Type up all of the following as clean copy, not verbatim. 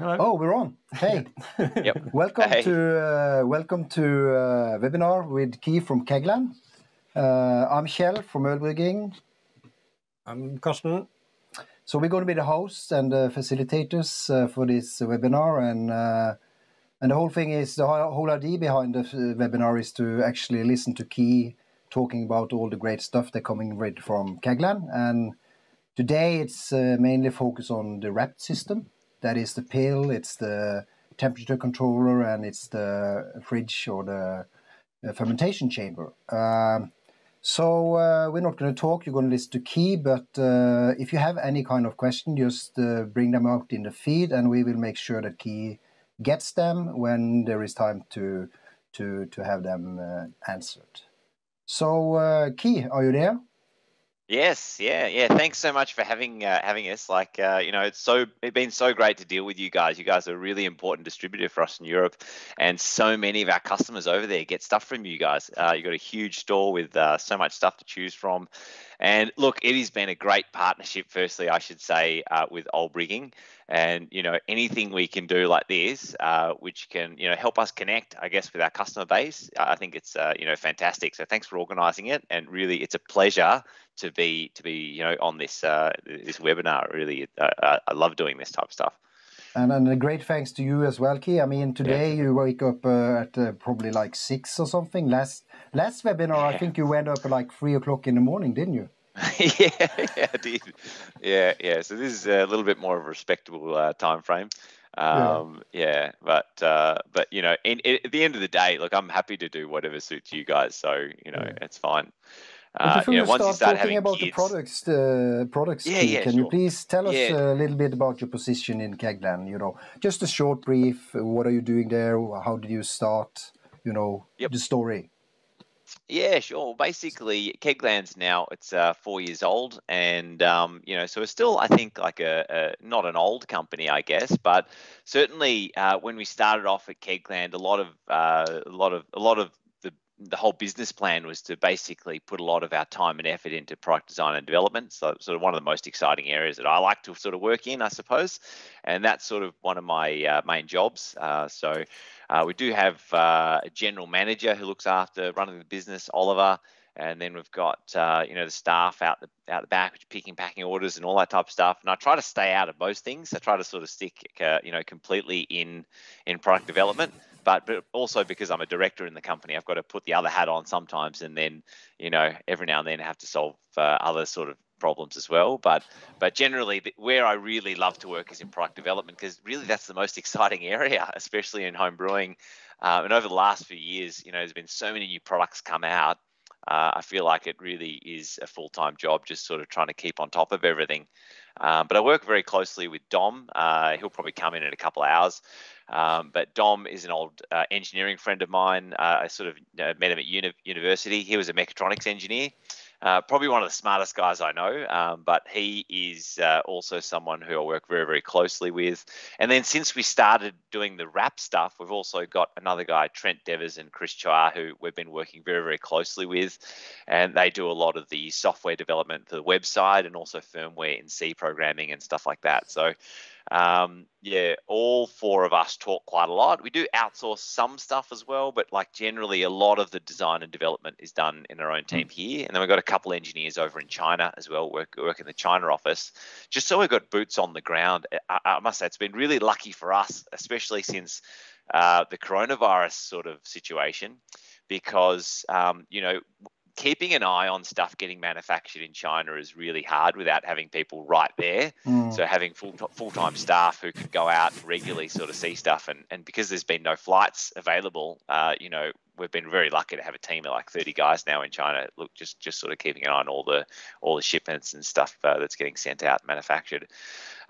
Hello. Oh, we're on. Hey, yep. welcome to webinar with Kee from Kegland. I'm Kjell from Ølbrygging. I'm Karsten. So we're going to be the hosts and the facilitators for this webinar, and the whole thing is, the whole idea behind the webinar is to actually listen to Kee talking about all the great stuff they're coming with from Kegland. And today it's mainly focused on the RAPT system. That is the pill, it's the temperature controller, and it's the fridge or the fermentation chamber. So we're not going to talk, you're going to listen to Kee, but if you have any kind of question, just bring them out in the feed, and we will make sure that Kee gets them when there is time to have them answered. So Kee, are you there? Yes, yeah. Thanks so much for having us. Like, you know, it's been so great to deal with you guys. You guys are a really important distributor for us in Europe, and so many of our customers over there get stuff from you guys. You've got a huge store with so much stuff to choose from. And look, it has been a great partnership, firstly, I should say, with Ølbrygging. And, you know, anything we can do like this, which can, you know, help us connect, I guess, with our customer base, I think it's, you know, fantastic. So thanks for organising it. And really, it's a pleasure to be, you know, on this this webinar. Really, I love doing this type of stuff. And a great thanks to you as well, Kee. I mean, today you wake up at probably like 6 or something. Last webinar, I think you went up at like 3 o'clock in the morning, didn't you? yeah, I did. Yeah. So this is a little bit more of a respectable time frame. But you know, at the end of the day, look, I'm happy to do whatever suits you guys. So you know, it's fine. You know, once you start talking about kids, the products, can you please tell us a little bit about your position in Kegland? You know, just a short brief. What are you doing there? How did you start? You know, the story. Yeah, sure. Basically, Kegland's now, it's 4 years old, and you know, so it's still, I think, like a not an old company, I guess, but certainly when we started off at Kegland, a lot of the whole business plan was to basically put a lot of our time and effort into product design and development. So sort of one of the most exciting areas that I like to sort of work in, I suppose. And that's sort of one of my main jobs. So we do have a general manager who looks after running the business, Oliver. And then we've got, you know, the staff out the back, picking, packing orders and all that type of stuff. And I try to stay out of most things. I try to sort of stick, you know, completely in product development. But also because I'm a director in the company, I've got to put the other hat on sometimes, and then, you know, every now and then I have to solve other sort of problems as well. But generally, where I really love to work is in product development, because really that's the most exciting area, especially in home brewing. And over the last few years, you know, there's been so many new products come out. I feel like it really is a full-time job, just sort of trying to keep on top of everything. But I work very closely with Dom. He'll probably come in a couple of hours. But Dom is an old engineering friend of mine. I sort of met him at university. He was a mechatronics engineer, probably one of the smartest guys I know. But he is also someone who I work very, very closely with. And then since we started doing the RAP stuff, we've also got another guy, Trent Devers and Chris Chua, who we've been working very, very closely with. And they do a lot of the software development for the website and also firmware in C programming and stuff like that. So all four of us talk quite a lot. We do outsource some stuff as well, but like generally a lot of the design and development is done in our own team here. And then we've got a couple engineers over in China as well, work in the China office, just so we've got boots on the ground. I must say it's been really lucky for us, especially since the coronavirus sort of situation, because, you know, keeping an eye on stuff getting manufactured in China is really hard without having people right there. So having full-time staff who can go out and regularly sort of see stuff. And because there's been no flights available, you know, we've been very lucky to have a team of like 30 guys now in China. Look, just sort of keeping an eye on all the shipments and stuff that's getting sent out and manufactured.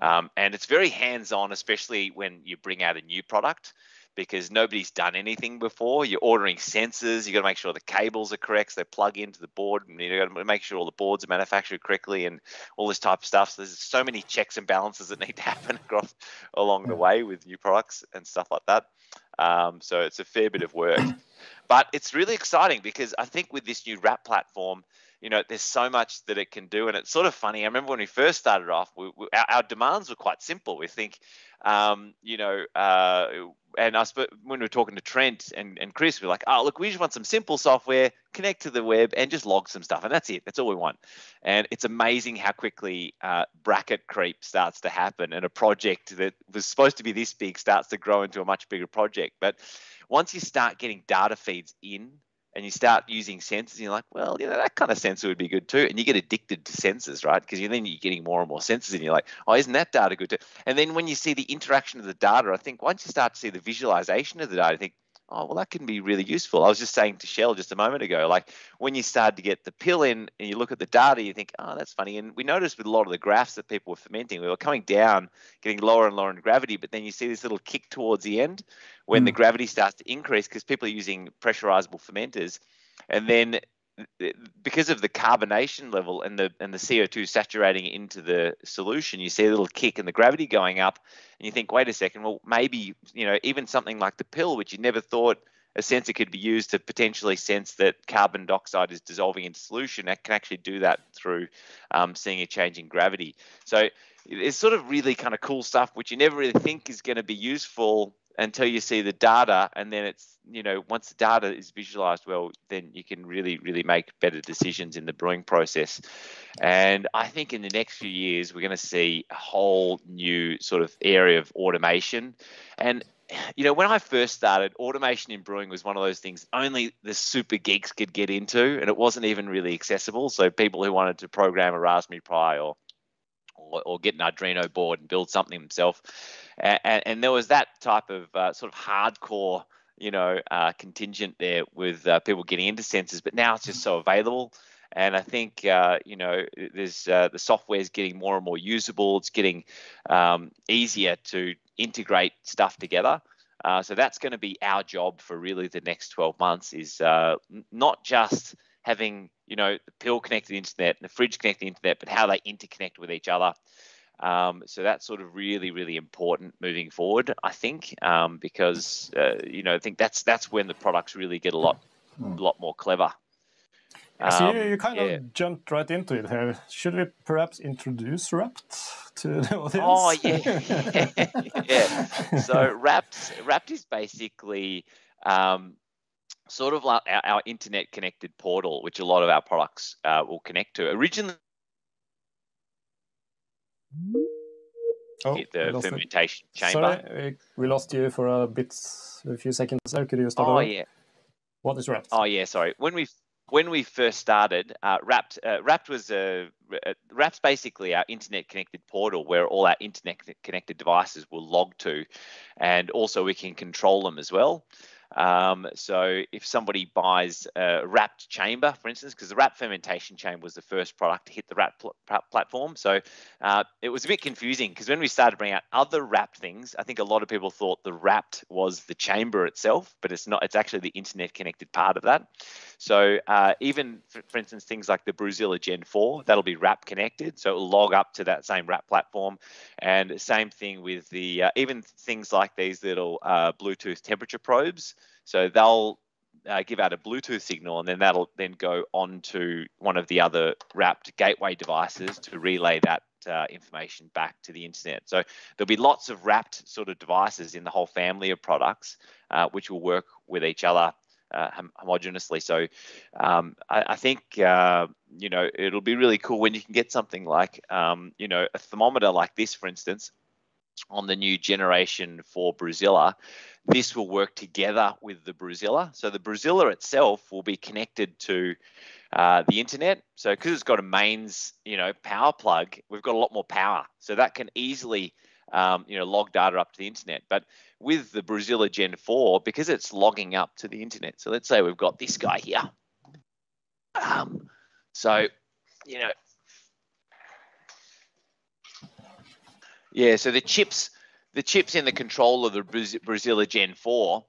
And it's very hands-on, especially when you bring out a new product, because nobody's done anything before. You're ordering sensors. You've got to make sure the cables are correct. So they plug into the board, and you've got to make sure all the boards are manufactured correctly and all this type of stuff. So there's so many checks and balances that need to happen along the way with new products and stuff like that. So it's a fair bit of work. But it's really exciting because I think with this new RAP platform, you know, there's so much that it can do. And it's sort of funny. I remember when we first started off, our demands were quite simple. We think, and I suppose when we were talking to Trent and Chris, we were like, oh, look, we just want some simple software, connect to the web and just log some stuff. And that's it. That's all we want. And it's amazing how quickly bracket creep starts to happen. And a project that was supposed to be this big starts to grow into a much bigger project. But once you start getting data feeds in, and you start using sensors, and you're like, well, you know, that kind of sensor would be good too. And you get addicted to sensors, right? Because then you're getting more and more sensors, and you're like, oh, isn't that data good too? And then when you see the interaction of the data, I think once you start to see the visualization of the data, you think, oh, well, that can be really useful. I was just saying to Shell just a moment ago, like when you start to get the pill in and you look at the data, you think, oh, that's funny. And we noticed with a lot of the graphs that people were fermenting, we were coming down, getting lower and lower in gravity, but then you see this little kick towards the end when the gravity starts to increase because people are using pressurizable fermenters. And then because of the carbonation level and the CO2 saturating into the solution, you see a little kick and the gravity going up and you think, wait a second, well, maybe, you know, even something like the pill, which you never thought a sensor could be used to potentially sense that carbon dioxide is dissolving into solution, that can actually do that through seeing a change in gravity. So it's sort of really kind of cool stuff, which you never really think is going to be useful until you see the data, and then it's, you know, once the data is visualized well, then you can really, really make better decisions in the brewing process. And I think in the next few years, we're going to see a whole new sort of area of automation. And, you know, when I first started, automation in brewing was one of those things only the super geeks could get into, and it wasn't even really accessible. So people who wanted to program a Raspberry Pi or get an Arduino board and build something themselves. And there was that type of sort of hardcore, you know, contingent there with people getting into sensors, but now it's just so available. And I think, you know, there's the software is getting more and more usable. It's getting easier to integrate stuff together. So that's going to be our job for really the next 12 months is not just having, you know, the pill connected to the internet and the fridge connected to the internet, but how they interconnect with each other. So that's sort of really, really important moving forward, I think, because, you know, I think that's when the products really get a lot more clever. So you kind of jumped right into it here. Should we perhaps introduce RAPT to the audience? Oh, yeah. Yeah. So RAPT is basically... sort of like our internet connected portal, which a lot of our products will connect to. Originally, the fermentation chamber. Sorry, we lost you for a few seconds there. Could you start over? Yeah. What is RAPT? Oh yeah, sorry. When we first started, RAPT's basically our internet-connected portal where all our internet-connected devices will log to, and also we can control them as well. So if somebody buys a RAPT chamber, for instance, because the RAPT fermentation chamber was the first product to hit the RAPT platform. So it was a bit confusing because when we started bringing out other RAPT things, I think a lot of people thought the RAPT was the chamber itself, but it's not. It's actually the internet connected part of that. So even, for instance, things like the BrewZilla Gen 4, that'll be RAPT connected. So it'll log up to that same RAPT platform. And same thing with the, even things like these little Bluetooth temperature probes. So they'll give out a Bluetooth signal, and then that'll then go on to one of the other RAPT gateway devices to relay that information back to the internet. So there'll be lots of RAPT sort of devices in the whole family of products, which will work with each other homogeneously. So I think, you know, it'll be really cool when you can get something like, you know, a thermometer like this, for instance, on the new generation for BrewZilla. This will work together with the BrewZilla. So the BrewZilla itself will be connected to the internet. So because it's got a mains, you know, power plug, we've got a lot more power. So that can easily, you know, log data up to the internet. But with the BrewZilla Gen 4, because it's logging up to the internet. So let's say we've got this guy here. So, you know, yeah, so the chips in the control of the BrewZilla Gen 4,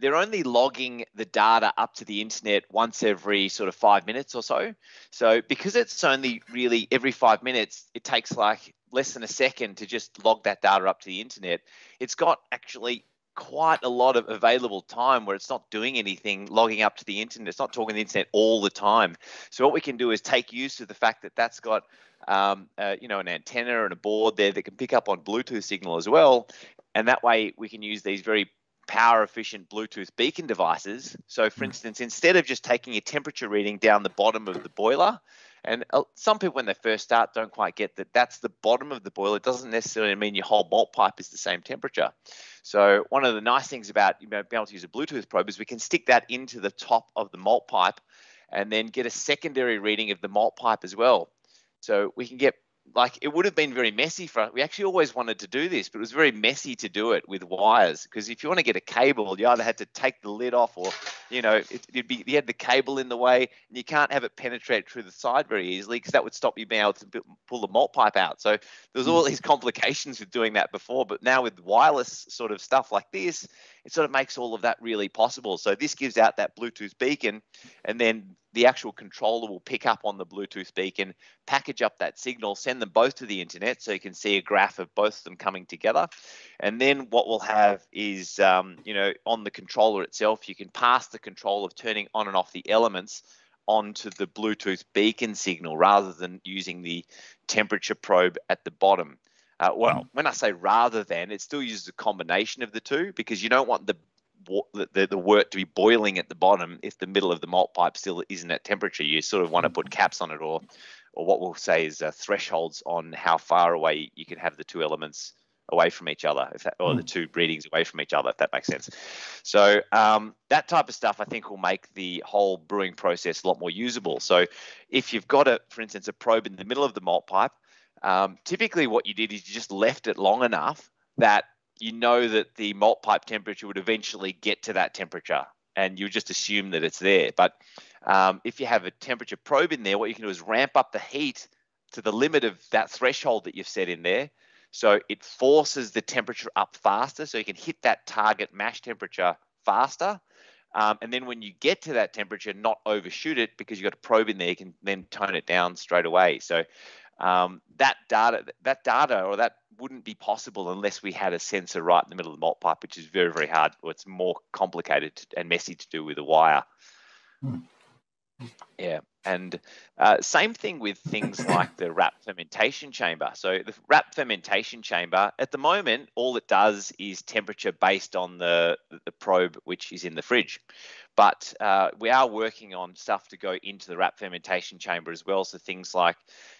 they're only logging the data up to the internet once every sort of 5 minutes or so. So because it's only really every 5 minutes, it takes like less than a second to just log that data up to the internet. It's got actually quite a lot of available time where it's not doing anything, logging up to the internet. It's not talking to the internet all the time. So what we can do is take use of the fact that that's got, you know, an antenna and a board there that can pick up on Bluetooth signal as well. And that way we can use these very power efficient Bluetooth beacon devices. So for instance, instead of just taking a temperature reading down the bottom of the boiler, and some people, when they first start, don't quite get that that's the bottom of the boiler. It doesn't necessarily mean your whole malt pipe is the same temperature. So one of the nice things about being able to use a Bluetooth probe is we can stick that into the top of the malt pipe and then get a secondary reading of the malt pipe as well. So we can get, like, it would have been very messy for us. We actually always wanted to do this, but it was very messy to do it with wires, because if you want to get a cable, you either had to take the lid off, or, you know, you had the cable in the way, and you can't have it penetrate through the side very easily, because that would stop you being able to pull the malt pipe out. So there's all these complications with doing that before, but now with wireless sort of stuff like this, it sort of makes all of that really possible. So this gives out that Bluetooth beacon, and then the actual controller will pick up on the Bluetooth beacon, package up that signal, send them both to the internet, so you can see a graph of both of them coming together. And then what we'll have is, you know, on the controller itself, you can pass the control of turning on and off the elements onto the Bluetooth beacon signal, rather than using the temperature probe at the bottom. Well, when I say rather than, it still uses a combination of the two, because you don't want the wort to be boiling at the bottom if the middle of the malt pipe still isn't at temperature. You sort of want to put caps on it, or what we'll say is thresholds on how far away you can have the two elements away from each other, if that, or the two readings away from each other, if that makes sense. So that type of stuff, I think, will make the whole brewing process a lot more usable. So if you've got, for instance, a probe in the middle of the malt pipe, typically what you did is you just left it long enough that you know that the malt pipe temperature would eventually get to that temperature, and you just assume that it's there. But if you have a temperature probe in there, what you can do is ramp up the heat to the limit of that threshold that you've set in there. So it forces the temperature up faster, so you can hit that target mash temperature faster. And then when you get to that temperature, not overshoot it, because you've got a probe in there, you can then tone it down straight away. So that wouldn't be possible unless we had a sensor right in the middle of the malt pipe, which is very, very hard. Or it's more complicated and messy to do with a wire. Yeah. And same thing with things like the RAPT fermentation chamber. So the RAPT fermentation chamber, at the moment, all it does is temperature based on the probe, which is in the fridge. But we are working on stuff to go into the RAPT fermentation chamber as well. So things like,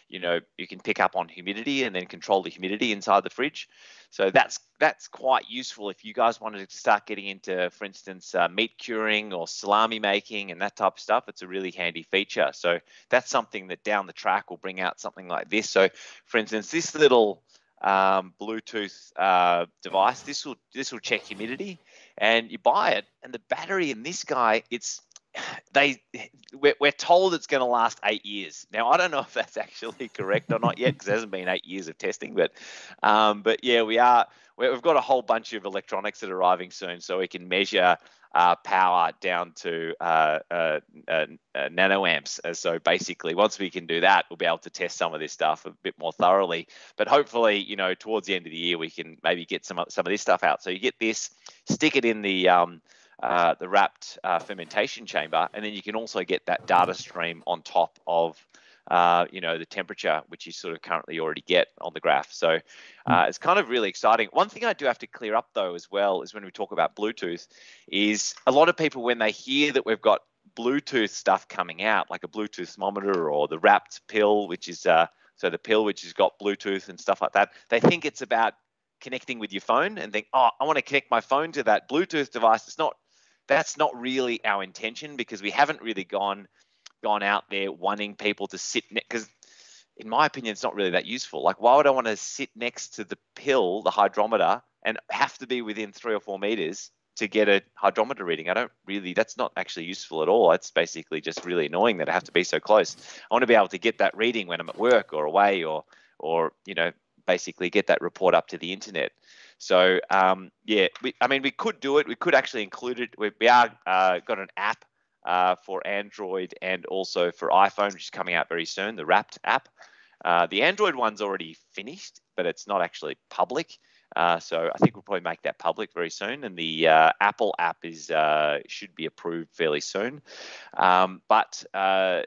you know, you can pick up on humidity and then control the humidity inside the fridge. So that's quite useful if you guys wanted to start getting into, for instance, meat curing or salami making and that type of stuff. It's a really handy feature. So that's something that down the track will bring out something like this. So, for instance, this little Bluetooth device, this will check humidity, and you buy it. And the battery in this guy, we're told it's going to last 8 years. Now, I don't know if that's actually correct or not yet, because there hasn't been 8 years of testing. But yeah, we've got a whole bunch of electronics that are arriving soon, so we can measure power down to nanoamps. So basically, once we can do that, we'll be able to test some of this stuff a bit more thoroughly. But hopefully, you know, towards the end of the year, we can maybe get some of this stuff out. So you get this, stick it in the RAPT fermentation chamber, and then you can also get that data stream on top of you know, the temperature, which you sort of currently already get on the graph. So it's kind of really exciting. One thing I do have to clear up though as well is when we talk about Bluetooth, is a lot of people, when they hear that we've got Bluetooth stuff coming out, like a Bluetooth thermometer or the RAPT Pill, which is the Pill, which has got Bluetooth and stuff like that, they think it's about connecting with your phone and think, oh, I want to connect my phone to that Bluetooth device. It's not. That's not really our intention, because we haven't really gone out there wanting people to sit next, because in my opinion, it's not really that useful. Like, why would I want to sit next to the Pill, the hydrometer, and have to be within 3 or 4 meters to get a hydrometer reading? That's not actually useful at all. It's basically just really annoying that I have to be so close. I want to be able to get that reading when I'm at work or away, or you know, basically get that report up to the internet. So yeah, we could do it. We could actually include it. We got an app for Android and also for iPhone, which is coming out very soon, the RAPT app. The Android one's already finished, but it's not actually public. So I think we'll probably make that public very soon. And the Apple app is should be approved fairly soon. Yeah,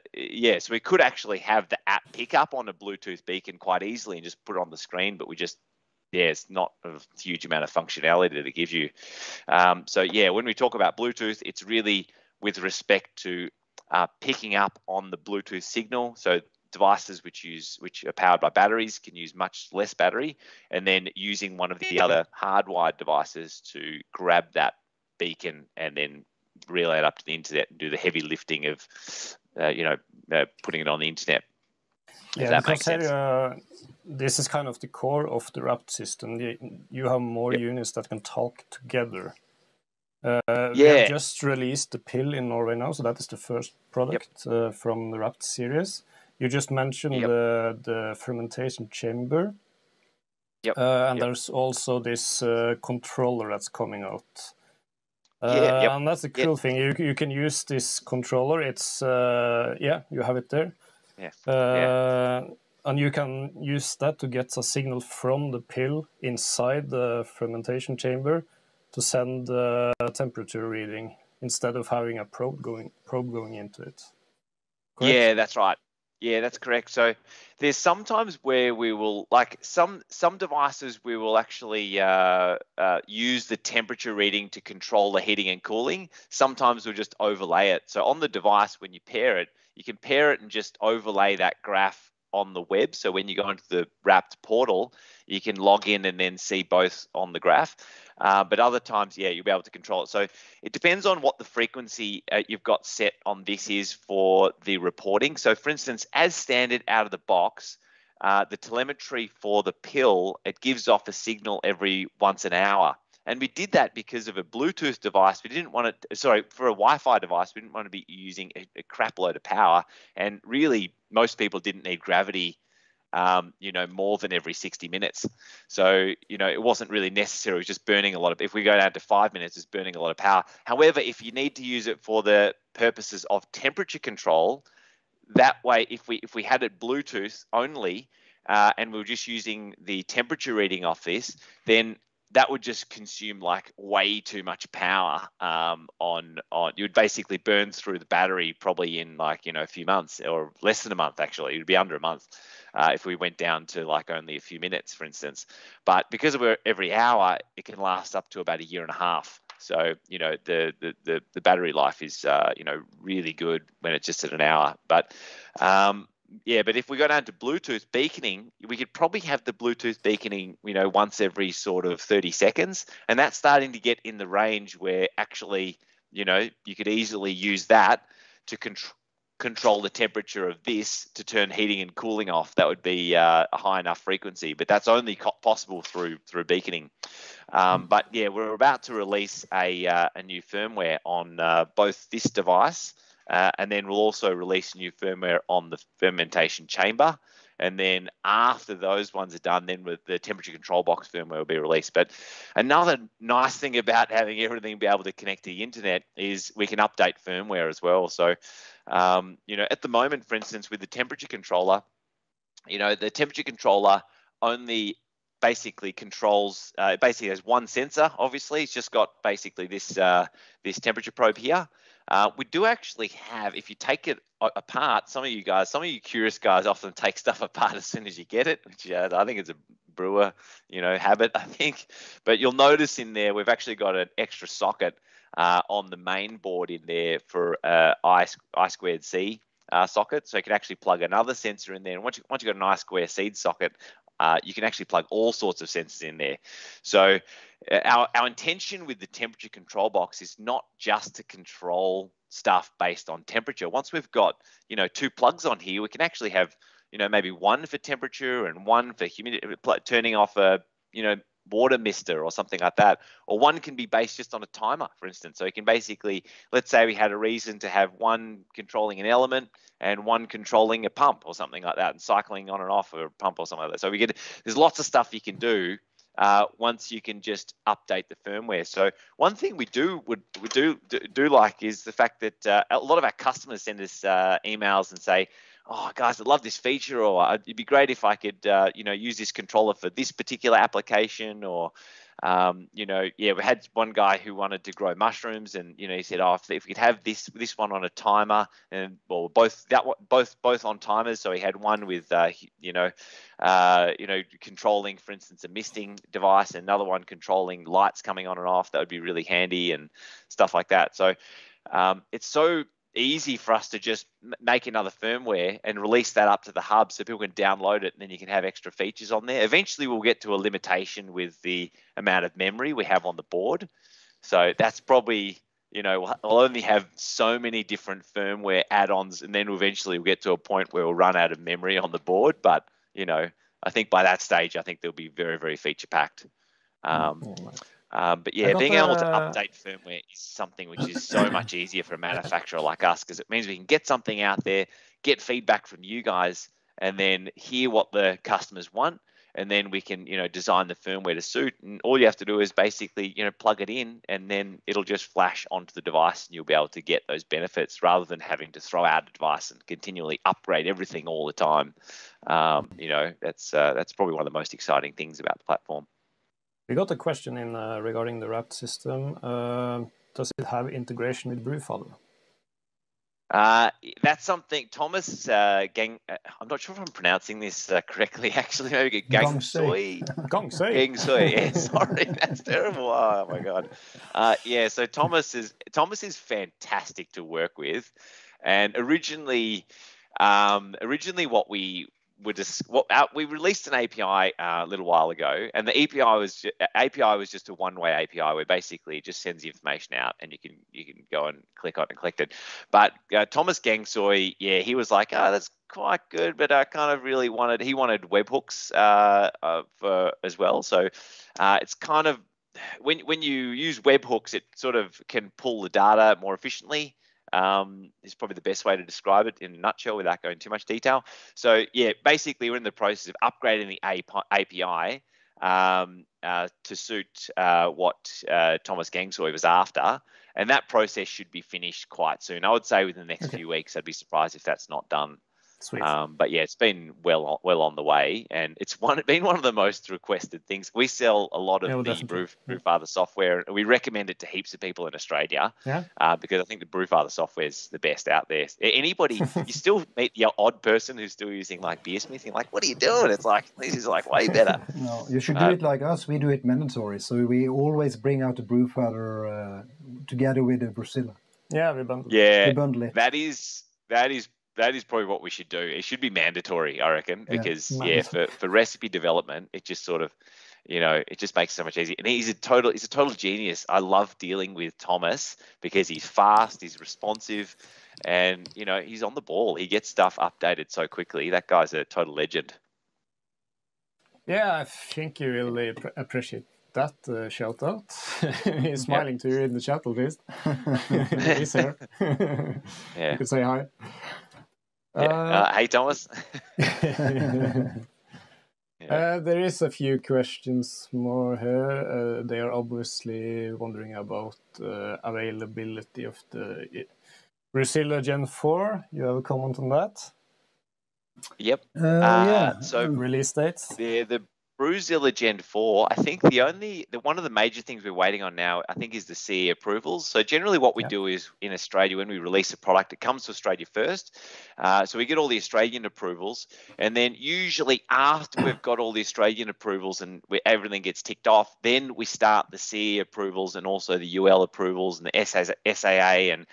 so we could actually have the app pick up on a Bluetooth beacon quite easily and just put it on the screen, but we just, yeah, it's not a huge amount of functionality that it gives you. So yeah, when we talk about Bluetooth, it's really with respect to picking up on the Bluetooth signal. So devices which are powered by batteries can use much less battery, and then using one of the other hardwired devices to grab that beacon and then relay it up to the internet and do the heavy lifting of, putting it on the internet. Does that make sense? This is kind of the core of the RAPT system. You have more units that can talk together. We have just released the Pill in Norway now, so that is the first product from the RAPT series. You just mentioned the fermentation chamber. And there's also this controller that's coming out. And that's a cool thing. You can use this controller. It's you have it there. And you can use that to get a signal from the Pill inside the fermentation chamber to send a temperature reading instead of having a probe going into it. Correct? Yeah, that's right. Yeah, that's correct. So there's sometimes where we will, like some devices, we will actually use the temperature reading to control the heating and cooling. Sometimes we'll just overlay it. So on the device, when you pair it, you can pair it and just overlay that graph on the web. So when you go into the RAPT portal, you can log in and then see both on the graph. But other times, you'll be able to control it. So it depends on what the frequency you've got set on this is for the reporting. So for instance, as standard out of the box, the telemetry for the Pill, it gives off a signal every once an hour. And we did that because of a Bluetooth device. We didn't want to, for a Wi-Fi device, we didn't want to be using a crap load of power. And really, most people didn't need gravity more than every 60 minutes. So, it wasn't really necessary. It was just burning a lot of, if we go down to 5 minutes, it's burning a lot of power. However, if you need to use it for the purposes of temperature control, that way, if we had it Bluetooth only, and we were just using the temperature reading off this, then that would just consume like way too much power. You'd basically burn through the battery probably in like, a few months or less than a month, actually. It would be under a month if we went down to like only a few minutes, for instance. But because we're every hour, it can last up to about a year and a half. So, the battery life is, really good when it's just at an hour. But, but if we got down to Bluetooth beaconing, we could probably have the Bluetooth beaconing, once every sort of 30 seconds. And that's starting to get in the range where actually, you could easily use that to control the temperature of this to turn heating and cooling off. That would be a high enough frequency, but that's only possible through beaconing. We're about to release a new firmware on both this device, and then we'll also release new firmware on the fermentation chamber. And then after those ones are done, then with the temperature control box firmware will be released. But another nice thing about having everything be able to connect to the internet is we can update firmware as well. So, at the moment, for instance, with the temperature controller, the temperature controller only basically controls, it basically has one sensor, obviously. It's just got basically this temperature probe here. We do actually have, if you take it apart, some of you curious guys often take stuff apart as soon as you get it, which I think is a brewer, habit, I think. But you'll notice in there, we've actually got an extra socket on the main board in there for I2C socket. So you can actually plug another sensor in there. And once you've got an I2C socket, you can actually plug all sorts of sensors in there. So our intention with the temperature control box is not just to control stuff based on temperature. Once we've got, two plugs on here, we can actually have, maybe one for temperature and one for humidity, turning off a, water mister or something like that. Or one can be based just on a timer, for instance. So you can basically, let's say we had a reason to have one controlling an element and one controlling a pump or something like that, and cycling on and off a pump or something like that. So there's lots of stuff you can do once you can just update the firmware. So one thing we do like is the fact that a lot of our customers send us emails and say, oh, guys, I love this feature, or it'd be great if I could, use this controller for this particular application, or, we had one guy who wanted to grow mushrooms, and, he said, oh, if we could have this one on a timer, and well, both on timers. So he had one with, controlling, for instance, a misting device, and another one controlling lights coming on and off. That would be really handy and stuff like that. So it's so easy for us to just make another firmware and release that up to the hub so people can download it, and then you can have extra features on there. Eventually we'll get to a limitation with the amount of memory we have on the board. So that's probably, we'll only have so many different firmware add-ons, and then eventually we'll get to a point where we'll run out of memory on the board. But, I think by that stage, I think they'll be very, very feature-packed. But yeah, being able to update firmware is something which is so much easier for a manufacturer like us, because it means we can get something out there, get feedback from you guys, and then hear what the customers want, and then we can design the firmware to suit. And all you have to do is basically plug it in, and then it'll just flash onto the device, and you'll be able to get those benefits rather than having to throw out a device and continually upgrade everything all the time. That's probably one of the most exciting things about the platform. We got a question in regarding the RAPT system. Does it have integration with Brewfather? That's something Thomas I'm not sure if I'm pronouncing this correctly, actually. Maybe Gangsoy. Gangsoy. Yeah, sorry, that's terrible. Oh my god. Yeah. So Thomas is fantastic to work with, and originally what we we released an API a little while ago, and the API was just a one-way API where basically it just sends the information out, and you can go and click on and collect it. But Thomas Gangsoy, yeah, he was like, oh, that's quite good, but I kind of really wanted webhooks for as well. So it's kind of when you use webhooks, it sort of can pull the data more efficiently. Is probably the best way to describe it in a nutshell without going too much detail. So yeah, basically we're in the process of upgrading the API to suit what Thomas Gangsoy was after. And that process should be finished quite soon. I would say within the next few weeks. I'd be surprised if that's not done. Sweet. But yeah, it's been well on the way, and it's been one of the most requested things. We sell a lot of the Brewfather software, and we recommend it to heaps of people in Australia. Yeah. Because I think the Brewfather software is the best out there. Anybody, you still meet your odd person who's still using like Beersmithing, like, what are you doing? It's like, this is like way better. No, you should do it like us. We do it mandatory, so we always bring out the Brewfather together with the BrewZilla. Yeah, we bundle. Yeah, we bundle it. That is probably what we should do. It should be mandatory, I reckon, because for recipe development, it just sort of, it just makes it so much easier. And he's a total genius. I love dealing with Thomas because he's fast, he's responsive, and he's on the ball. He gets stuff updated so quickly. That guy's a total legend. Yeah, I think you really appreciate that shout out. He's smiling to you in the chat at least. He's here. Yeah. You could say hi. Yeah. Hey, Thomas. There is a few questions more here. They are obviously wondering about availability of the BrewZilla Gen 4. You have a comment on that? Yep. So release dates. The BrewZilla Gen 4, I think one of the major things we're waiting on now, I think, is the CE approvals. So generally what we do is in Australia, when we release a product, it comes to Australia first. So we get all the Australian approvals. And then usually after we've got all the Australian approvals and everything gets ticked off, then we start the CE approvals and also the UL approvals and the SAA, and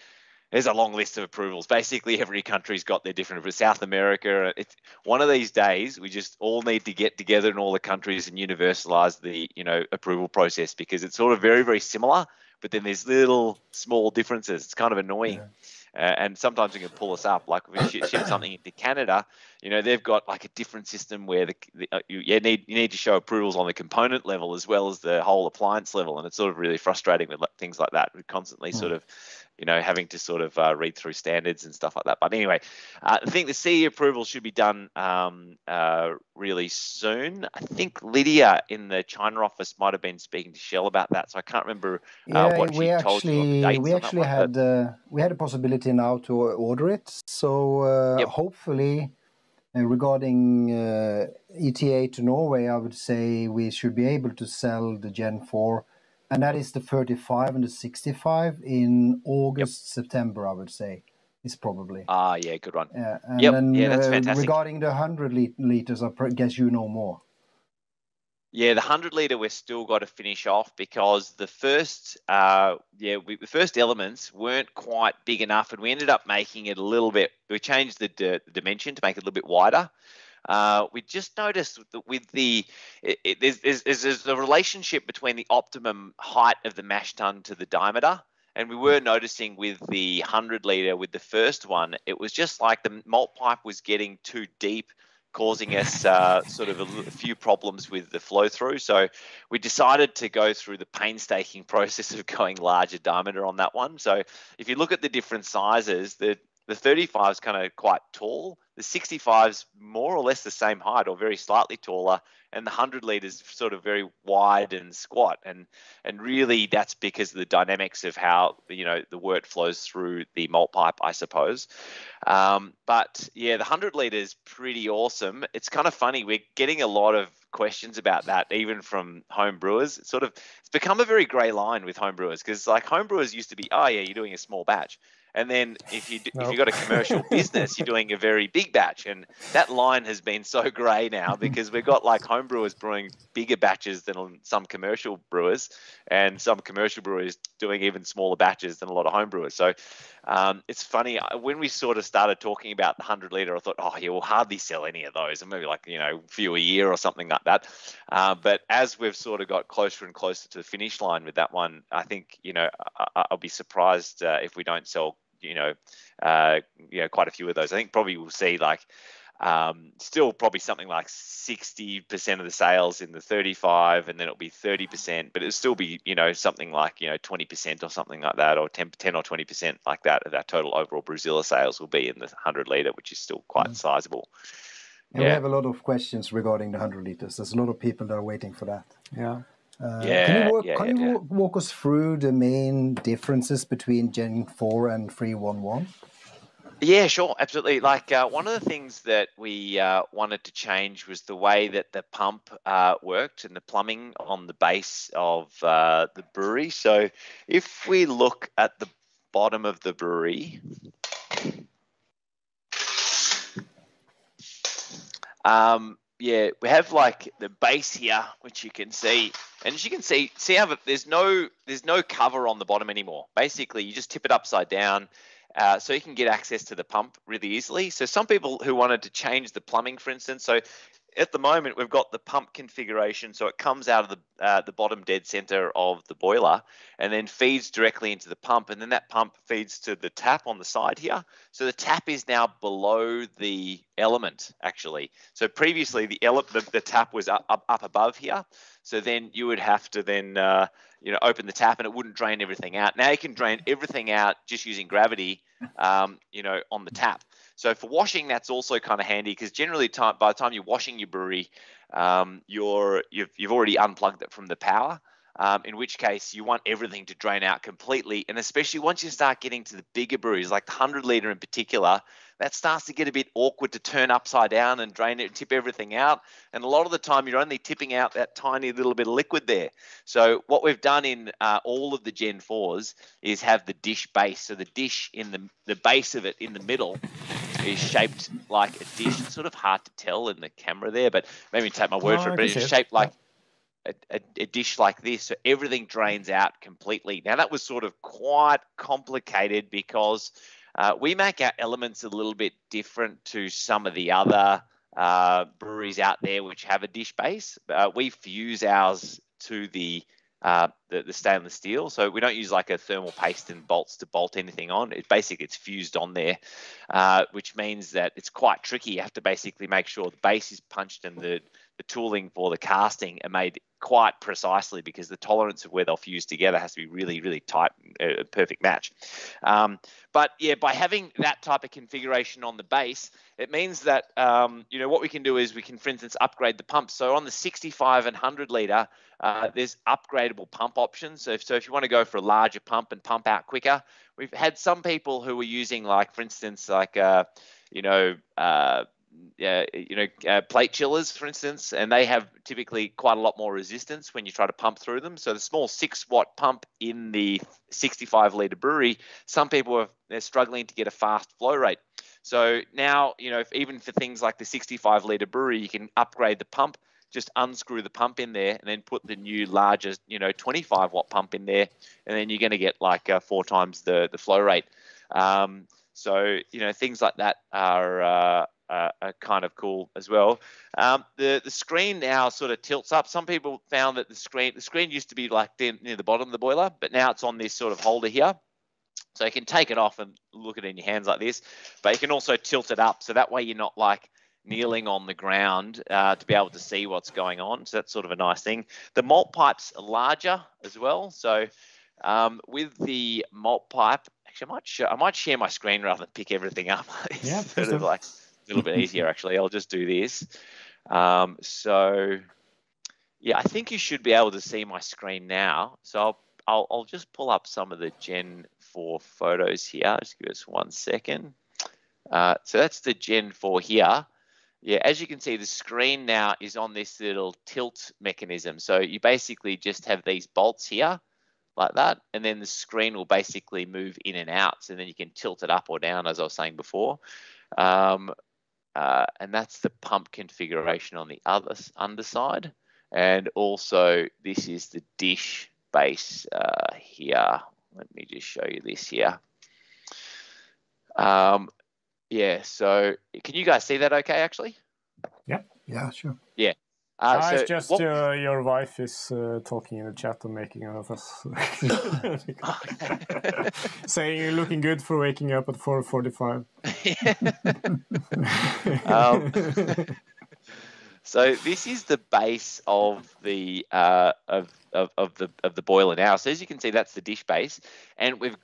there's a long list of approvals. Basically, every country's got their different. South America, it's one of these days we just all need to get together in all the countries and universalize the approval process, because it's sort of very, very similar, but then there's little small differences. It's kind of annoying, and sometimes it can pull us up. Like if we ship something into Canada, they've got like a different system where you need to show approvals on the component level as well as the whole appliance level, and it's sort of really frustrating with things like that. We're constantly sort of you know, having to sort of read through standards and stuff like that. But anyway, I think the CE approval should be done really soon. I think Lydia in the China office might have been speaking to Shell about that, so I can't remember what she told you on the dates. We actually had we had a possibility now to order it, so hopefully regarding ETA to Norway, I would say we should be able to sell the Gen 4. And that is the 35 and the 65 in August, September, I would say, is probably. Ah, yeah, good one. Yeah, and then, that's fantastic. Regarding the 100 liters, I guess you know more. Yeah, the 100 litre we've still got to finish off because the first the first elements weren't quite big enough, and we ended up making it a little bit. We changed the dimension to make it a little bit wider. We just noticed that with the there's a relationship between the optimum height of the mash tun to the diameter, and we were noticing with the 100 litre, with the first one, it was just like the malt pipe was getting too deep, causing us sort of a few problems with the flow through. So we decided to go through the painstaking process of going larger diameter on that one. So if you look at the different sizes, the 35 is kind of quite tall. The 65 is more or less the same height or very slightly taller. And the 100 litres sort of very wide and squat. And really that's because of the dynamics of how, you know, the wort flows through the malt pipe, I suppose. But, yeah, the 100 litres pretty awesome. It's kind of funny. We're getting a lot of questions about that, even from home brewers. It's sort of it's become a very grey line with home brewers because, like, home brewers used to be, oh, yeah, you're doing a small batch. And then if you've got a commercial business, you're doing a very big batch. And that line has been so grey now because we've got like home brewers brewing bigger batches than some commercial brewers, and some commercial brewers doing even smaller batches than a lot of home brewers. So it's funny. When we sort of started talking about the 100 litre, I thought, oh, yeah, we'll hardly sell any of those. And maybe like, you know, a few a year or something like that. But as we've sort of got closer and closer to the finish line with that one, I think, you know, I'll be surprised if we don't sell quite a few of those. I think probably we'll see like still probably something like 60% of the sales in the 35, and then it'll be 30%, but it'll still be, you know, something like, you know, 20% or something like that, or 10 or 20% like that of our total overall BrewZilla sales will be in the 100 litre, which is still quite sizable. And we have a lot of questions regarding the 100 litres. There's a lot of people that are waiting for that. Yeah. Can you walk us through the main differences between Gen 4 and 311? Yeah, sure, absolutely. Like one of the things that we wanted to change was the way that the pump worked and the plumbing on the base of the brewery. So if we look at the bottom of the brewery, we have like the base here, which you can see. And as you can see how there's no cover on the bottom anymore. Basically, you just tip it upside down so you can get access to the pump really easily. So some people who wanted to change the plumbing, for instance, so at the moment, we've got the pump configuration, so it comes out of the bottom dead center of the boiler and then feeds directly into the pump, and then that pump feeds to the tap on the side here. So the tap is now below the element, actually. So previously, the tap was up above here. So then you would have to then open the tap and it wouldn't drain everything out. Now you can drain everything out just using gravity, on the tap. So for washing, that's also kind of handy because generally by the time you're washing your brewery, you've already unplugged it from the power, in which case you want everything to drain out completely. And especially once you start getting to the bigger breweries, like the 100 litre in particular, that starts to get a bit awkward to turn upside down and drain it, tip everything out. And a lot of the time, you're only tipping out that tiny little bit of liquid there. So what we've done in all of the Gen 4s is have the dish base. So the dish in the base of it in the middle is shaped like a dish. It's sort of hard to tell in the camera there, but maybe take my word for it, but it's shaped like a dish like this. So everything drains out completely. Now, that was sort of quite complicated because we make our elements a little bit different to some of the other breweries out there which have a dish base. We fuse ours to the stainless steel, so we don't use like a thermal paste and bolts to bolt anything on. It's fused on there, which means that it's quite tricky. You have to basically make sure the base is punched and the tooling for the casting are made quite precisely because the tolerance of where they'll fuse together has to be really, really tight, a perfect match. But yeah, by having that type of configuration on the base, it means that, you know, what we can do is we can, for instance, upgrade the pump. So on the 65 and 100 litre, there's upgradable pump options. So if you want to go for a larger pump and pump out quicker, we've had some people who were using, like, for instance, like, plate chillers, for instance, and they have typically quite a lot more resistance when you try to pump through them. So the small 6-watt pump in the 65-litre brewery, some people are struggling to get a fast flow rate. So now, you know, if, even for things like the 65-litre brewery, you can upgrade the pump, just unscrew the pump in there, and then put the new larger, you know, 25-watt pump in there, and then you're going to get like 4 times the flow rate. So, you know, things like that are kind of cool as well. The screen now sort of tilts up. Some people found that the screen used to be like near the bottom of the boiler, but now it's on this sort of holder here. So you can take it off and look at it in your hands like this, but you can also tilt it up. So that way you're not like kneeling on the ground to be able to see what's going on. So that's sort of a nice thing. The malt pipe's larger as well. So with the malt pipe, actually I might share my screen rather than pick everything up. It's yeah, sort of like a little bit easier, actually. I'll just do this. So yeah, I think you should be able to see my screen now. So I'll just pull up some of the Gen 4 photos here. Just give us 1 second. So that's the Gen 4 here. Yeah, as you can see, the screen now is on this little tilt mechanism. So you basically just have these bolts here like that, and then the screen will basically move in and out. So then you can tilt it up or down, as I was saying before. And that's the pump configuration on the other underside. And also this is the dish base here. Let me just show you this here. Yeah, so can you guys see that okay, actually? Yeah, yeah, sure. Yeah. It's so just your wife is talking in the chat and making fun of us. Saying you're looking good for waking up at 4:45. Yeah. So this is the base of the of the boiler now. So as you can see, that's the dish base, and we've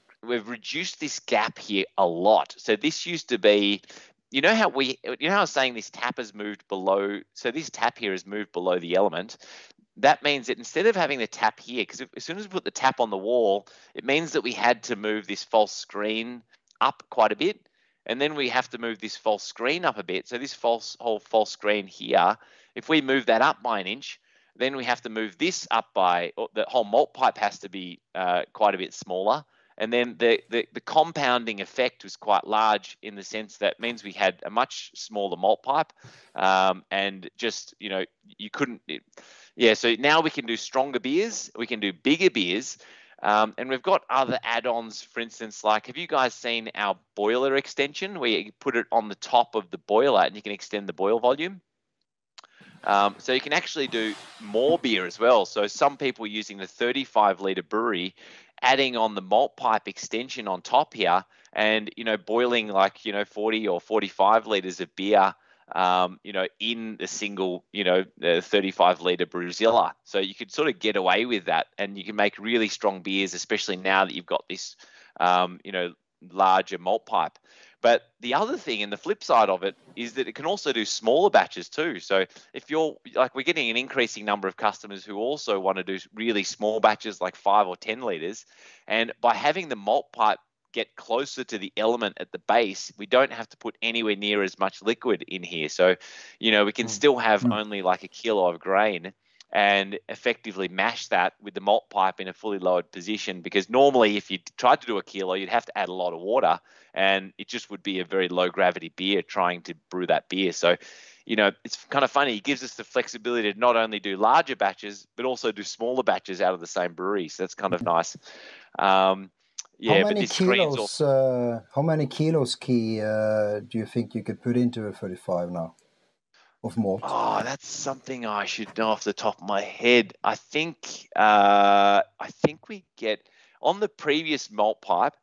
reduced this gap here a lot. So this used to be. You know how I was saying this tap has moved below, so this tap here has moved below the element. That means that instead of having the tap here, because as soon as we put the tap on the wall, it means that we had to move this false screen up quite a bit, and then we have to move this false screen up a bit. So this false screen here, if we move that up by 1 inch, then we have to move this up by, the whole malt pipe has to be quite a bit smaller. And then the compounding effect was quite large in the sense that means we had a much smaller malt pipe and just, you know, you couldn't. Yeah, so now we can do stronger beers. We can do bigger beers. And we've got other add-ons, for instance, like have you guys seen our boiler extension where you put it on the top of the boiler and you can extend the boil volume? So you can actually do more beer as well. So some people using the 35-litre brewery adding on the malt pipe extension on top here and, you know, boiling like, you know, 40 or 45 litres of beer, you know, in a single, you know, 35-litre BrewZilla. So you could sort of get away with that and you can make really strong beers, especially now that you've got this, you know, larger malt pipe. But the other thing and the flip side of it is that it can also do smaller batches too. So if you're like, we're getting an increasing number of customers who also want to do really small batches like 5 or 10 liters. And by having the malt pipe get closer to the element at the base, we don't have to put anywhere near as much liquid in here. So, you know, we can still have only like a kilo of grain and effectively mash that with the malt pipe in a fully lowered position, because normally if you tried to do a kilo, you'd have to add a lot of water and it just would be a very low gravity beer trying to brew that beer. So, you know, it's kind of funny. It gives us the flexibility to not only do larger batches, but also do smaller batches out of the same brewery. So that's kind of nice. Yeah, but this screen's also... how many kilos, Kee, do you think you could put into a 35 now? Of malt. Oh, that's something I should know off the top of my head. I think we get on the previous malt pipe,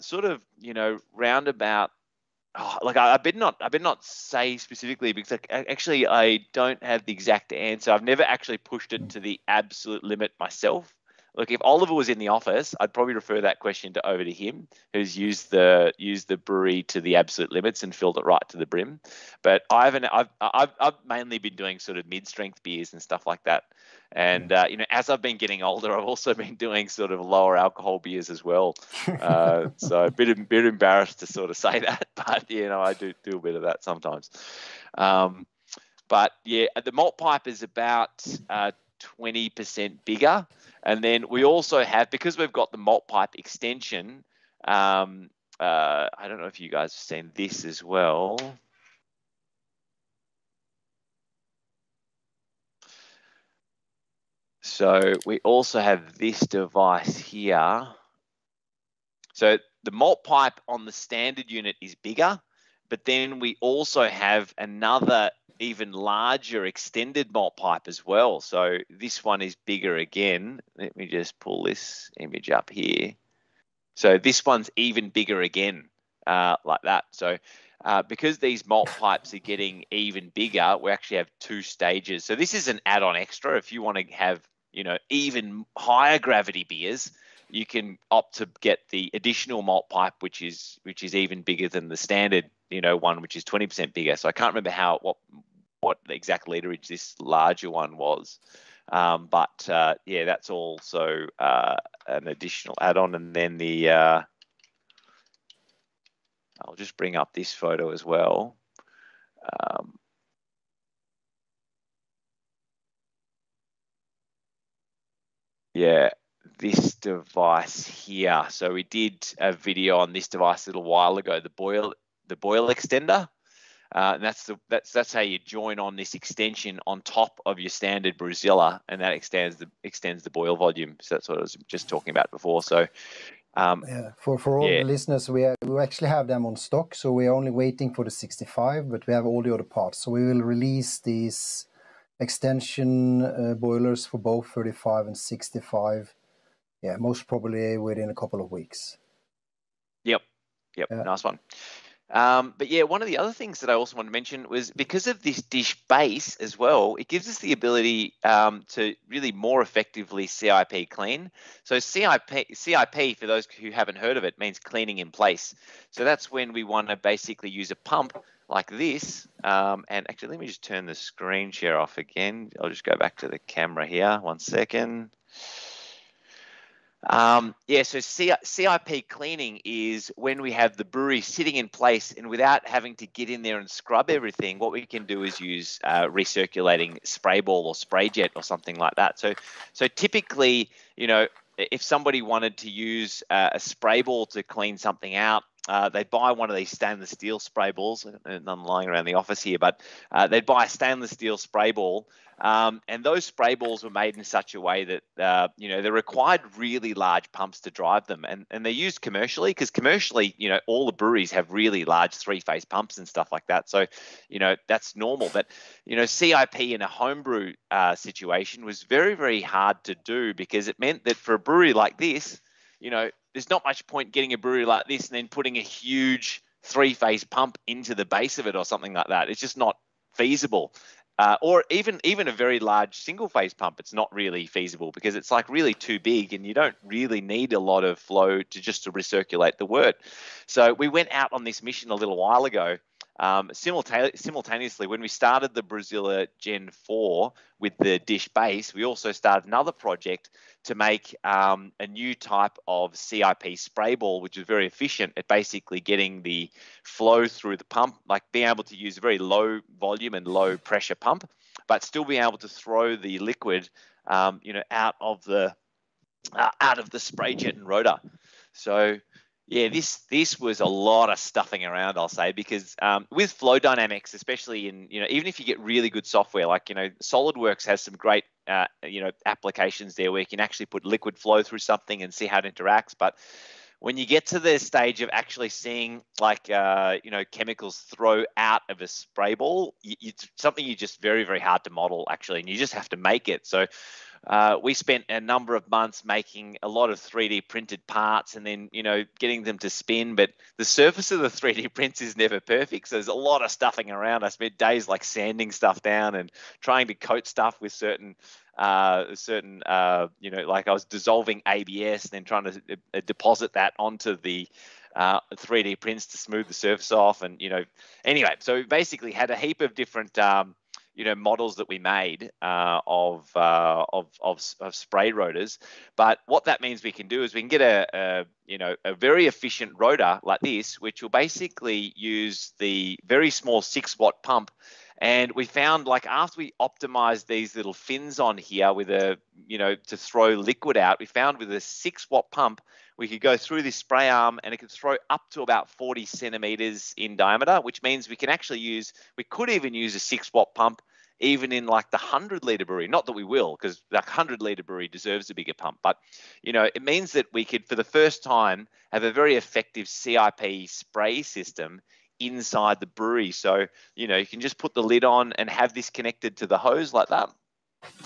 sort of, you know, round about I did not say specifically because I don't have the exact answer. I've never actually pushed it to the absolute limit myself. Look, if Oliver was in the office, I'd probably refer that question over to him, who's used the brewery to the absolute limits and filled it right to the brim. But I've mainly been doing sort of mid-strength beers and stuff like that. And as I've been getting older, I've also been doing sort of lower alcohol beers as well. So a bit embarrassed to sort of say that, but I do a bit of that sometimes. But yeah, the malt pipe is about 20% bigger. And then we also have, because we've got the malt pipe extension, I don't know if you guys have seen this as well. So we also have this device here. So the malt pipe on the standard unit is bigger, but then we also have another even larger extended malt pipe as well. So this one is bigger again. Let me just pull this image up here. So this one's even bigger again, like that. So because these malt pipes are getting even bigger, we actually have two stages. So this is an add-on extra. If you want to have, even higher gravity beers, you can opt to get the additional malt pipe, which is even bigger than the standard, one which is 20% bigger. So I can't remember what the exact literage this larger one was, but that's also an additional add-on. And then I'll just bring up this photo as well. This device here. So we did a video on this device a little while ago, the boil extender. And that's how you join on this extension on top of your standard BrewZilla, and that extends the boil volume. So that's what I was just talking about before. So for all the listeners, we actually have them on stock. So we're only waiting for the 65, but we have all the other parts. So we will release these extension boilers for both 35 and 65. Yeah, most probably within a couple of weeks. Yep. Nice one. But one of the other things that I also wanted to mention was because of this dish base as well, it gives us the ability to really more effectively CIP clean. So CIP, for those who haven't heard of it, means cleaning in place. So that's when we want to basically use a pump like this. And actually, let me just turn the screen share off again. I'll just go back to the camera here. One second. So CIP cleaning is when we have the brewery sitting in place, and without having to get in there and scrub everything, what we can do is use recirculating spray ball or spray jet or something like that. So typically, if somebody wanted to use a spray ball to clean something out, they'd buy one of these stainless steel spray balls. None lying around the office here, but they'd buy a stainless steel spray ball. And those spray balls were made in such a way that, they required really large pumps to drive them. And they're used commercially because commercially, all the breweries have really large three-phase pumps and stuff like that. So, that's normal. But, CIP in a homebrew situation was very, very hard to do because it meant that for a brewery like this, there's not much point getting a brewery like this and then putting a huge three-phase pump into the base of it or something like that. It's just not feasible. Or even a very large single-phase pump, it's not really feasible because it's like really too big and you don't really need a lot of flow to recirculate the wort. So we went out on this mission a little while ago. Simultaneously, when we started the BrewZilla Gen 4 with the dish base, we also started another project to make a new type of CIP spray ball, which is very efficient at basically getting the flow through the pump, like being able to use a very low volume and low pressure pump, but still being able to throw the liquid, out of the spray jet and rotor. So. Yeah, this was a lot of stuffing around, I'll say, because with flow dynamics, especially in, even if you get really good software, like, SolidWorks has some great, applications there where you can actually put liquid flow through something and see how it interacts. But when you get to the stage of actually seeing, like, you know, chemicals throw out of a spray ball, it's something you just very, very hard to model, actually, and you just have to make it. So we spent a number of months making a lot of 3D printed parts and then, you know, getting them to spin. But the surface of the 3D prints is never perfect. So there's a lot of stuffing around. I spent days like sanding stuff down and trying to coat stuff with certain, you know, like I was dissolving ABS and then trying to deposit that onto the 3D prints to smooth the surface off. And, you know, anyway, so we basically had a heap of different you know, models that we made of spray rotors. But what that means we can do is we can get a you know, a very efficient rotor like this, which will basically use the very small 6-watt pump. And we found, like, after we optimized these little fins on here with a, you know, to throw liquid out, we found with a 6-watt pump, we could go through this spray arm and it could throw up to about 40 centimeters in diameter, which means we can actually use, we could even use a 6-watt pump even in like the 100-liter brewery. Not that we will, because the 100-liter brewery deserves a bigger pump. But, you know, it means that we could, for the first time, have a very effective CIP spray system inside the brewery. So, you know, you can just put the lid on and have this connected to the hose like that.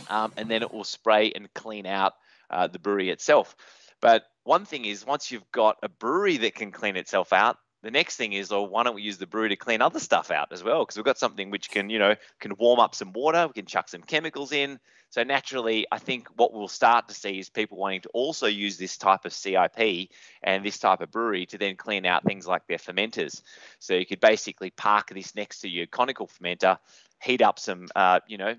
And then it will spray and clean out the brewery itself. But one thing is, once you've got a brewery that can clean itself out, the next thing is, well, why don't we use the brewery to clean other stuff out as well? Because we've got something which can, you know, can warm up some water. We can chuck some chemicals in. So naturally, I think what we'll start to see is people wanting to also use this type of CIP and this type of brewery to then clean out things like their fermenters. So you could basically park this next to your conical fermenter, heat up some, you know,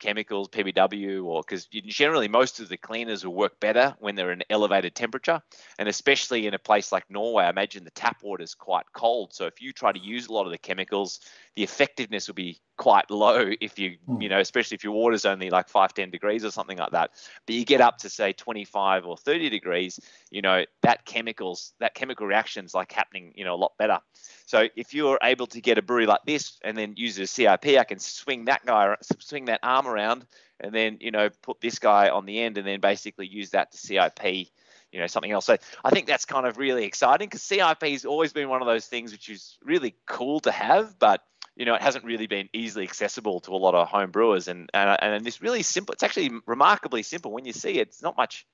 chemicals, PBW, or because generally most of the cleaners will work better when they're in elevated temperature. And especially in a place like Norway, I imagine the tap water is quite cold. So if you try to use a lot of the chemicals, the effectiveness will be quite low if you, you know, especially if your water's only like 5-10 degrees or something like that. But you get up to say 25 or 30 degrees, you know, that chemical reaction's like happening, you know, a lot better. So if you're able to get a brewery like this and then use a CIP, I can swing that arm around and then, you know, put this guy on the end and then basically use that to CIP, you know, something else. So I think that's kind of really exciting because CIP has always been one of those things which is really cool to have, but, you know, it hasn't really been easily accessible to a lot of home brewers. And it's really simple. It's actually remarkably simple when you see it. It's not much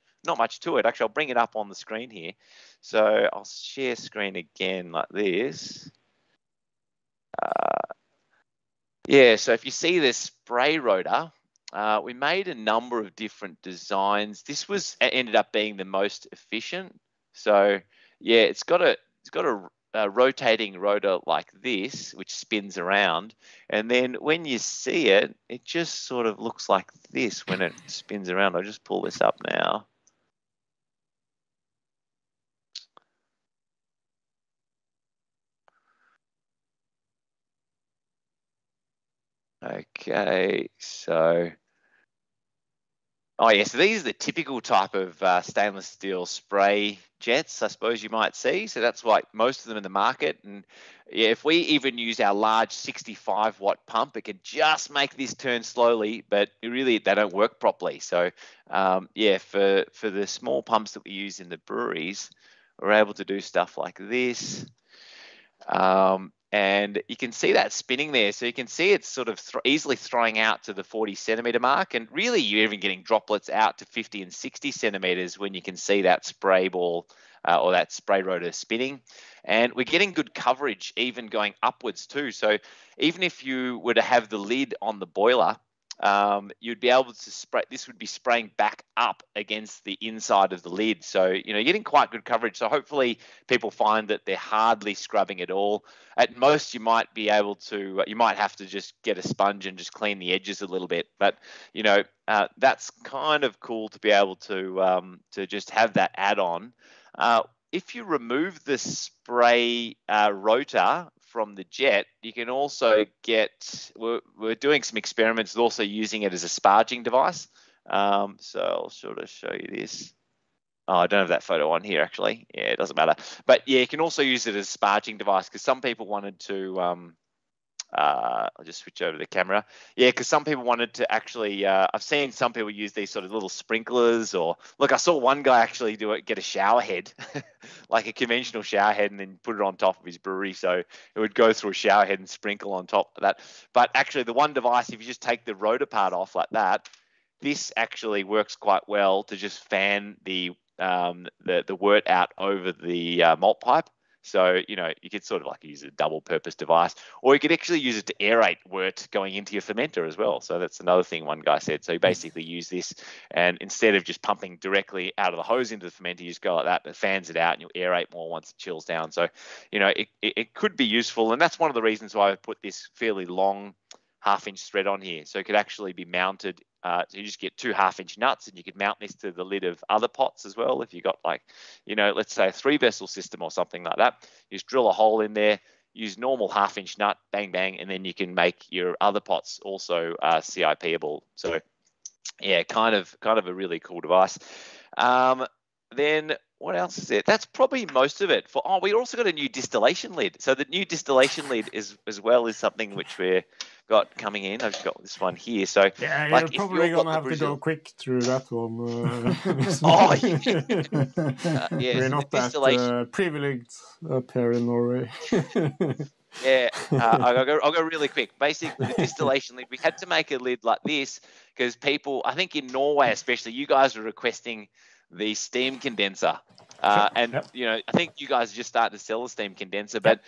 to it. Actually, I'll bring it up on the screen here. So I'll share screen again like this. Yeah, so if you see this spray rotor, we made a number of different designs. This ended up being the most efficient. So yeah, it's got a rotating rotor like this, which spins around. And then when you see it, it just sort of looks like this when it spins around. I'll just pull this up now. Okay, so, oh yeah, so these are the typical type of stainless steel spray jets, I suppose you might see. So that's like most of them in the market. And yeah, if we even use our large 65-watt pump, it could just make this turn slowly, but really they don't work properly. So yeah, for the small pumps that we use in the breweries, we're able to do stuff like this. And you can see that spinning there. So you can see it's sort of easily throwing out to the 40-centimeter mark. And really, you're even getting droplets out to 50 and 60 centimeters when you can see that spray ball or that spray rotor spinning. And we're getting good coverage even going upwards too. So even if you were to have the lid on the boiler, you'd be able to spray, this would be spraying back up against the inside of the lid. So, you know, you're getting quite good coverage. So hopefully people find that they're hardly scrubbing at all. At most, you might be able to, you might have to just get a sponge and just clean the edges a little bit. But, you know, that's kind of cool to be able to just have that add on. If you remove the spray rotor from the jet, you can also get, we're doing some experiments also using it as a sparging device. So I'll sort of show you this. Oh, I don't have that photo on here, actually. Yeah, it doesn't matter. But yeah, you can also use it as a sparging device because some people wanted to I'll just switch over to the camera. Yeah, because some people wanted to actually, I've seen some people use these sort of little sprinklers, or look, I saw one guy actually do it, get a shower head, like a conventional shower head, and then put it on top of his brewery. So it would go through a shower head and sprinkle on top of that. But actually the one device, if you just take the rotor part off like that, this actually works quite well to just fan the wort out over the malt pipe. So, you know, you could sort of like use a double-purpose device, or you could actually use it to aerate wort going into your fermenter as well. So that's another thing one guy said. So you basically use this, and instead of just pumping directly out of the hose into the fermenter, you just go like that, it fans it out, and you'll aerate more once it chills down. So, you know, it could be useful, and that's one of the reasons why I put this fairly long half-inch thread on here. So it could actually be mounted. So you just get two half-inch nuts, and you could mount this to the lid of other pots as well. If you got like, you know, let's say a 3-vessel system or something like that, you just drill a hole in there, use normal half-inch nut, bang, bang, and then you can make your other pots also CIP-able. So yeah, kind of a really cool device. Then what else is it? That's probably most of it. Oh, we also got a new distillation lid. So the new distillation lid is as well is something which we're got coming in. I've just got this one here. So yeah, like you're probably going to have to go quick through that one. Oh, yeah. Yeah, we're not that privileged up here in Norway. Yeah, I'll go really quick. Basically, the distillation lid, we had to make a lid like this because people, I think in Norway especially, you guys were requesting the steam condenser. And, yep. You know, I think you guys just started to sell the steam condenser, but,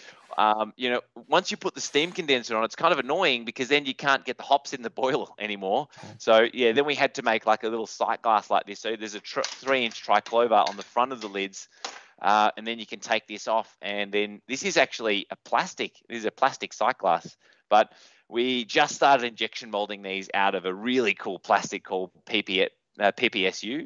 you know, once you put the steam condenser on, it's kind of annoying because then you can't get the hops in the boil anymore. So, yeah, then we had to make like a little sight glass like this. So there's a 3-inch triclover on the front of the lids. And then you can take this off. And then this is actually a plastic. This is a plastic sight glass. But we just started injection molding these out of a really cool plastic called PPSU.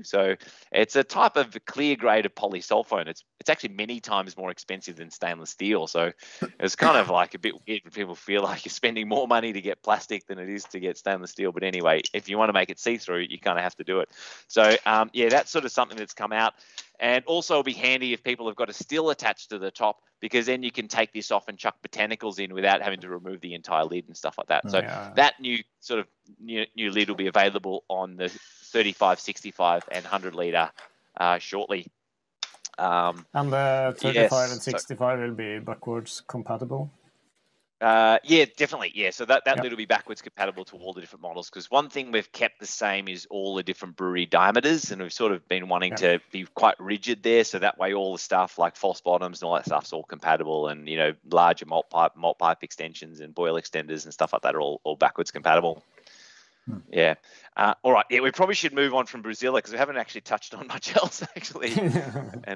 So it's a type of clear grade of polysulfone. It's actually many times more expensive than stainless steel. So it's kind of like a bit weird when people feel like you're spending more money to get plastic than it is to get stainless steel. But anyway, if you want to make it see-through, you kind of have to do it. So yeah, that's sort of something that's come out. And also it'll be handy if people have got a still attached to the top, because then you can take this off and chuck botanicals in without having to remove the entire lid and stuff like that. So yeah, that new sort of new lid will be available on the 35, 65 and 100 litre shortly. And the 35 and 65 will be backwards compatible? Yeah, definitely. Yeah, so that lid will be backwards compatible to all the different models, because one thing we've kept the same is all the different brewery diameters, and we've sort of been wanting to be quite rigid there, so that way all the stuff like false bottoms and all that stuff's all compatible, and, you know, larger malt pipe extensions and boil extenders and stuff like that are all backwards compatible. Yeah. All right. Yeah, we probably should move on from BrewZilla because we haven't actually touched on much else, actually, and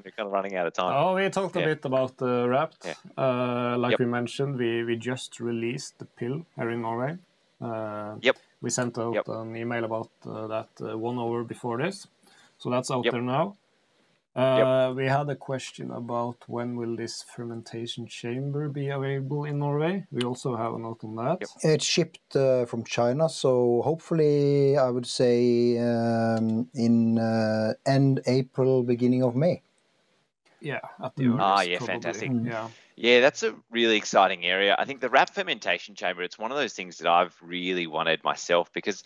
we're kind of running out of time. Oh, we talked a bit about the RAPT. Yeah. Like we mentioned, we just released the Pill here in Norway. We sent out an email about that 1 hour before this. So that's out there now. We had a question about when will this fermentation chamber be available in Norway. We also have a note on that. It's shipped from China, so hopefully I would say in end April, beginning of May. Yeah, at the earliest, probably. Fantastic. Yeah. Yeah, that's a really exciting area. I think the RAPT fermentation chamber, it's one of those things that I've really wanted myself because,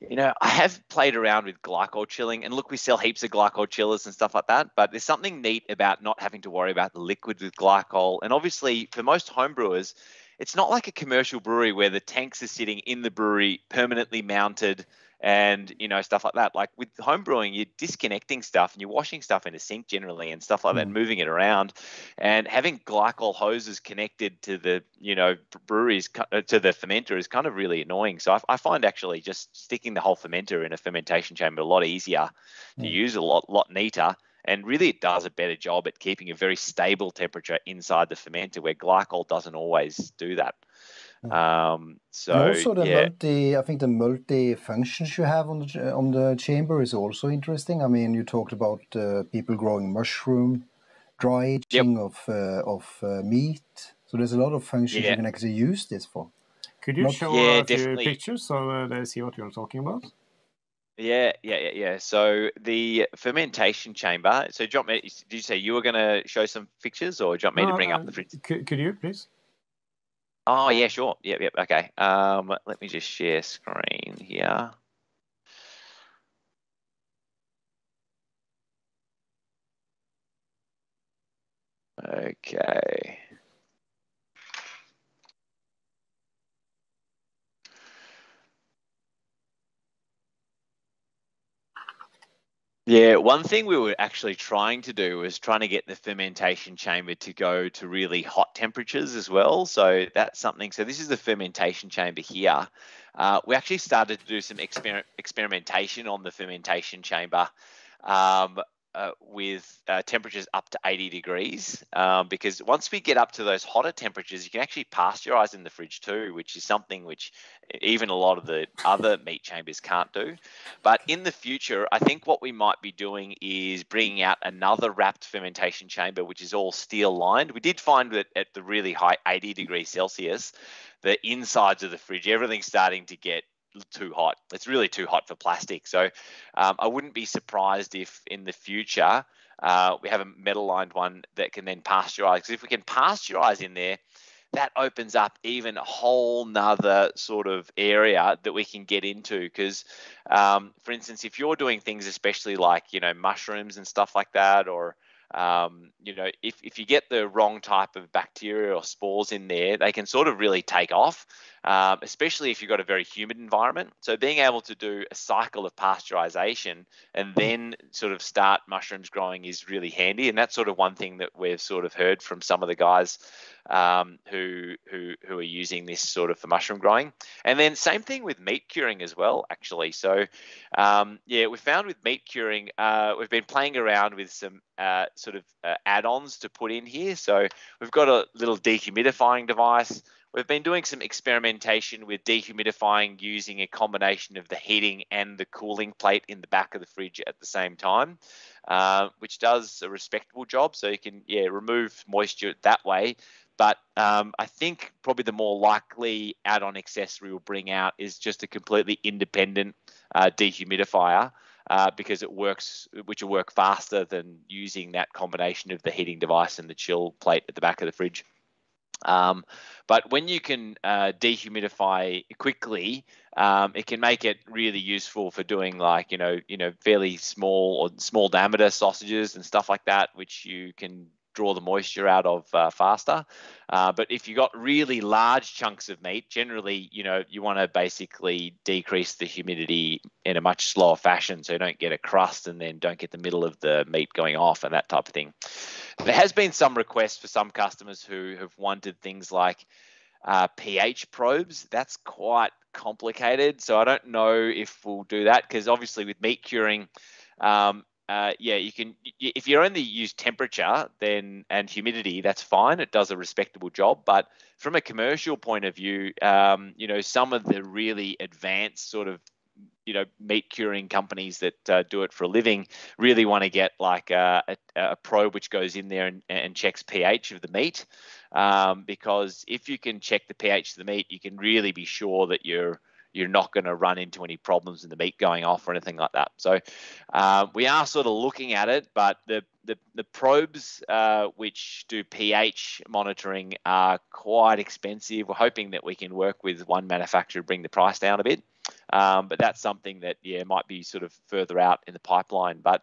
you know, I have played around with glycol chilling, and look, we sell heaps of glycol chillers and stuff like that, but there's something neat about not having to worry about the liquid with glycol. And obviously for most home brewers, it's not like a commercial brewery where the tanks are sitting in the brewery permanently mounted and, you know, stuff like that. Like with home brewing, you're disconnecting stuff and you're washing stuff in a sink generally and stuff like that, and moving it around, and having glycol hoses connected to the, you know, breweries, to the fermenter is kind of really annoying. So I find actually just sticking the whole fermenter in a fermentation chamber a lot easier to use, a lot neater. And really, it does a better job at keeping a very stable temperature inside the fermenter, where glycol doesn't always do that. Also, the I think the multi functions you have on the chamber is also interesting. I mean, you talked about people growing mushroom, dry aging of meat. So there's a lot of functions you can actually use this for. Could you show a few pictures so they see what you're talking about? Yeah. So the fermentation chamber. So, do you want me, did you say you were going to show some pictures, or do you want me to bring up the fridge? Could you please? Oh, yeah, sure. Yep. Okay. Let me just share screen here. Okay. Yeah, one thing we were actually trying to do was trying to get the fermentation chamber to go to really hot temperatures as well. So that's something. So this is the fermentation chamber here. We actually started to do some experimentation on the fermentation chamber with temperatures up to 80 degrees because once we get up to those hotter temperatures, you can actually pasteurize in the fridge too, which is something which even a lot of the other meat chambers can't do. But in the future, I think what we might be doing is bringing out another wrapped fermentation chamber, which is all steel lined. We did find that at the really high 80 degrees Celsius, the insides of the fridge, everything's starting to get too hot. It's really too hot for plastic. So I wouldn't be surprised if in the future we have a metal lined one that can then pasteurize. Because if we can pasteurize in there, that opens up even a whole nother sort of area that we can get into. Because for instance, if you're doing things, especially like, you know, mushrooms and stuff like that, or you know, if you get the wrong type of bacteria or spores in there, they can sort of really take off, especially if you've got a very humid environment. So being able to do a cycle of pasteurization and then sort of start mushrooms growing is really handy. And that's sort of one thing that we've sort of heard from some of the guys who are using this sort of for mushroom growing. And then same thing with meat curing as well, actually. So yeah, we found with meat curing, we've been playing around with some sort of add-ons to put in here. So we've got a little dehumidifying device. We've been doing some experimentation with dehumidifying using a combination of the heating and the cooling plate in the back of the fridge at the same time, which does a respectable job. So you can, yeah, remove moisture that way. But I think probably the more likely add-on accessory we'll bring out is just a completely independent dehumidifier because it works, which will work faster than using that combination of the heating device and the chill plate at the back of the fridge. But when you can dehumidify quickly, it can make it really useful for doing like, you know, fairly small or small diameter sausages and stuff like that, which you can draw the moisture out of faster. But if you got really large chunks of meat, generally, you know, you want to basically decrease the humidity in a much slower fashion so you don't get a crust and then don't get the middle of the meat going off and that type of thing. There has been some requests for some customers who have wanted things like pH probes. That's quite complicated. So I don't know if we'll do that because obviously with meat curing, yeah, you can, if you only use temperature then and humidity, that's fine. It does a respectable job. But from a commercial point of view, you know, some of the really advanced sort of, you know, meat curing companies that do it for a living really want to get like a probe which goes in there and checks pH of the meat. Because if you can check the pH of the meat, you can really be sure that you're not going to run into any problems in the meat going off or anything like that. So we are sort of looking at it, but the probes which do pH monitoring are quite expensive. We're hoping that we can work with one manufacturer to bring the price down a bit. But that's something that, yeah, might be sort of further out in the pipeline. But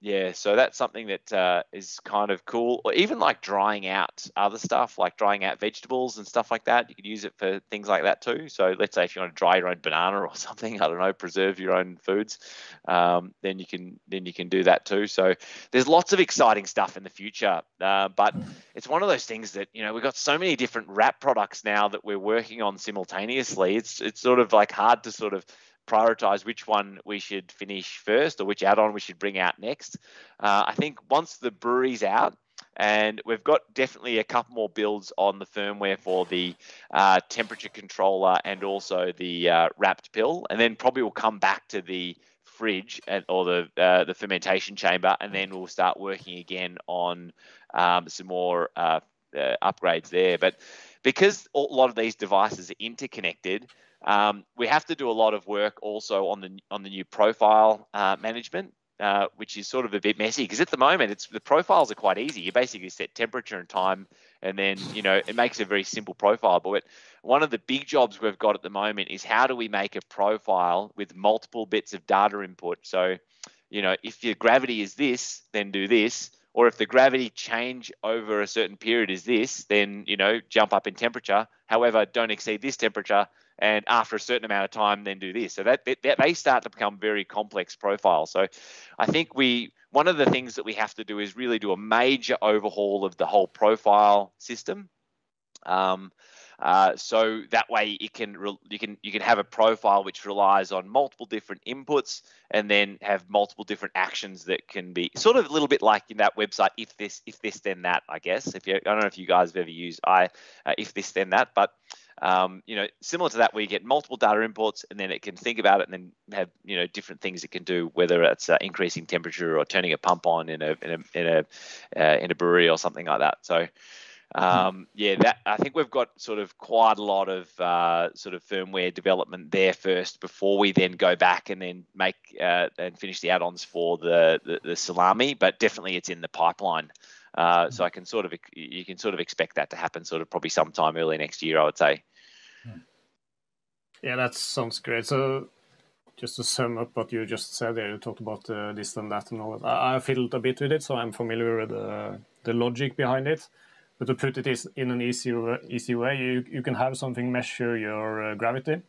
yeah, so that's something that is kind of cool. Or even like drying out other stuff, like drying out vegetables and stuff like that. You could use it for things like that too. So let's say if you want to dry your own banana or something, I don't know, preserve your own foods, then you can do that too. So there's lots of exciting stuff in the future. But it's one of those things that, you know, we've got so many different wrap products now that we're working on simultaneously. It's sort of like hard to sort of prioritize which one we should finish first or which add-on we should bring out next. I think once the brewery's out, and we've got definitely a couple more builds on the firmware for the temperature controller and also the wrapped pill, and then probably we'll come back to the fridge and, or the fermentation chamber, and then we'll start working again on some more upgrades there. But because a lot of these devices are interconnected, we have to do a lot of work also on the new profile management, which is sort of a bit messy because at the moment the profiles are quite easy. You basically set temperature and time And then, you know, it makes a very simple profile. But one of the big jobs we've got at the moment is how do we make a profile with multiple bits of data input? So, you know, if your gravity is this, then do this. Or if the gravity change over a certain period is this, then, you know, jump up in temperature. However, don't exceed this temperature. And after a certain amount of time, then do this. So that they start to become very complex profiles. So I think one of the things that we have to do is really do a major overhaul of the whole profile system. So that way you can have a profile which relies on multiple different inputs and then have multiple different actions that can be sort of a little bit like in that website, if this then that, I guess. I don't know if you guys have ever used if this then that, but you know, similar to that, where you get multiple data inputs and then it can think about it and then have, you know, different things it can do, whether it's increasing temperature or turning a pump on in a brewery or something like that. So. Yeah, I think we've got sort of quite a lot of sort of firmware development there first before we then go back and then make and finish the add-ons for the salami. But definitely it's in the pipeline. So you can sort of expect that to happen sort of probably sometime early next year, I would say. Yeah, that sounds great. So just to sum up what you just said there, you talked about this and that and all that. I fiddled a bit with it, so I'm familiar with the logic behind it. But to put it in an easy way, you can have something measure your gravity,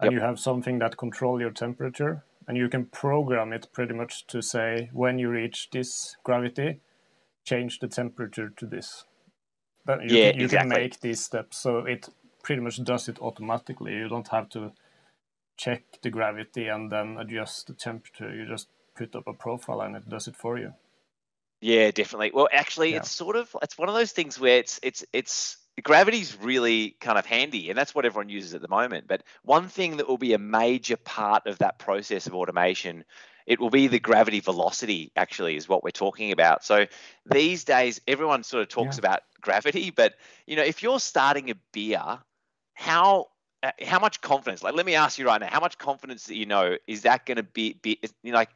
and you have something that control your temperature, and you can program it pretty much to say, when you reach this gravity, change the temperature to this. But you can make these steps, so it pretty much does it automatically. You don't have to check the gravity and then adjust the temperature. You just put up a profile and it does it for you. Yeah, definitely. Well, actually, it's one of those things where it's gravity's really kind of handy, and that's what everyone uses at the moment. But one thing that will be a major part of that process of automation, it will be the gravity velocity. Actually, is what we're talking about. So these days, everyone sort of talks about gravity, but you know, if you're starting a beer, how much confidence? Like, let me ask you right now, how much confidence that you know is that going to be you know, like.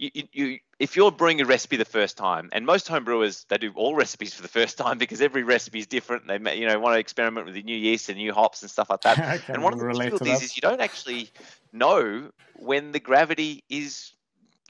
If you're brewing a recipe the first time, and most home brewers, they do all recipes for the first time because every recipe is different. They want to experiment with the new yeast and new hops and stuff like that. And one of the difficulties is you don't actually know when the gravity is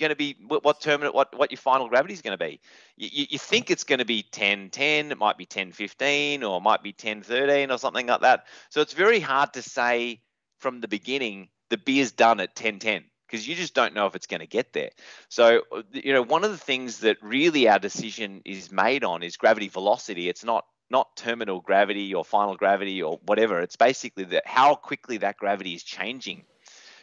going to be, what your final gravity is going to be. You think it's going to be 10-10, it might be 10-15, or it might be 10-13 or something like that. So it's very hard to say from the beginning, the beer's done at 10-10. Because you just don't know if it's going to get there. So, you know, one of the things that really our decision is made on is gravity velocity. It's not terminal gravity or final gravity or whatever. It's basically how quickly that gravity is changing.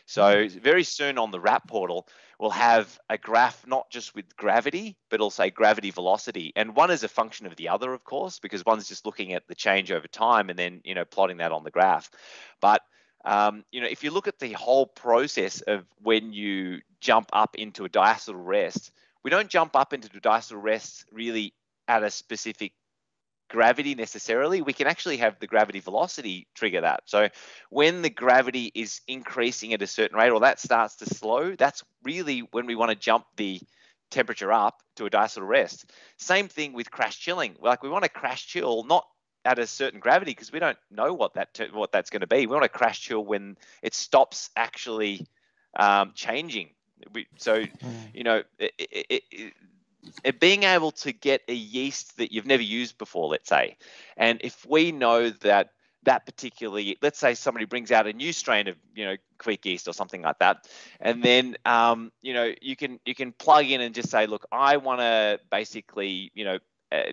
So very soon on the RAPT portal, we'll have a graph not just with gravity, but it'll say gravity velocity. And one is a function of the other, of course, because one's just looking at the change over time and then, you know, plotting that on the graph. But you know, if you look at the whole process of when you jump up into a diacetyl rest, we don't jump up into the diacetyl rest really at a specific gravity necessarily. We can actually have the gravity velocity trigger that. So when the gravity is increasing at a certain rate or that starts to slow, that's really when we want to jump the temperature up to a diacetyl rest. Same thing with crash chilling. Like we want to crash chill, not at a certain gravity because we don't know what that's going to be. We want to crash chill when it stops actually changing. You know, being able to get a yeast that you've never used before, let's say, and if we know that that particularly, let's say somebody brings out a new strain of, you know, quick yeast or something like that. And then, you know, you can plug in and just say, look, I want to basically, you know,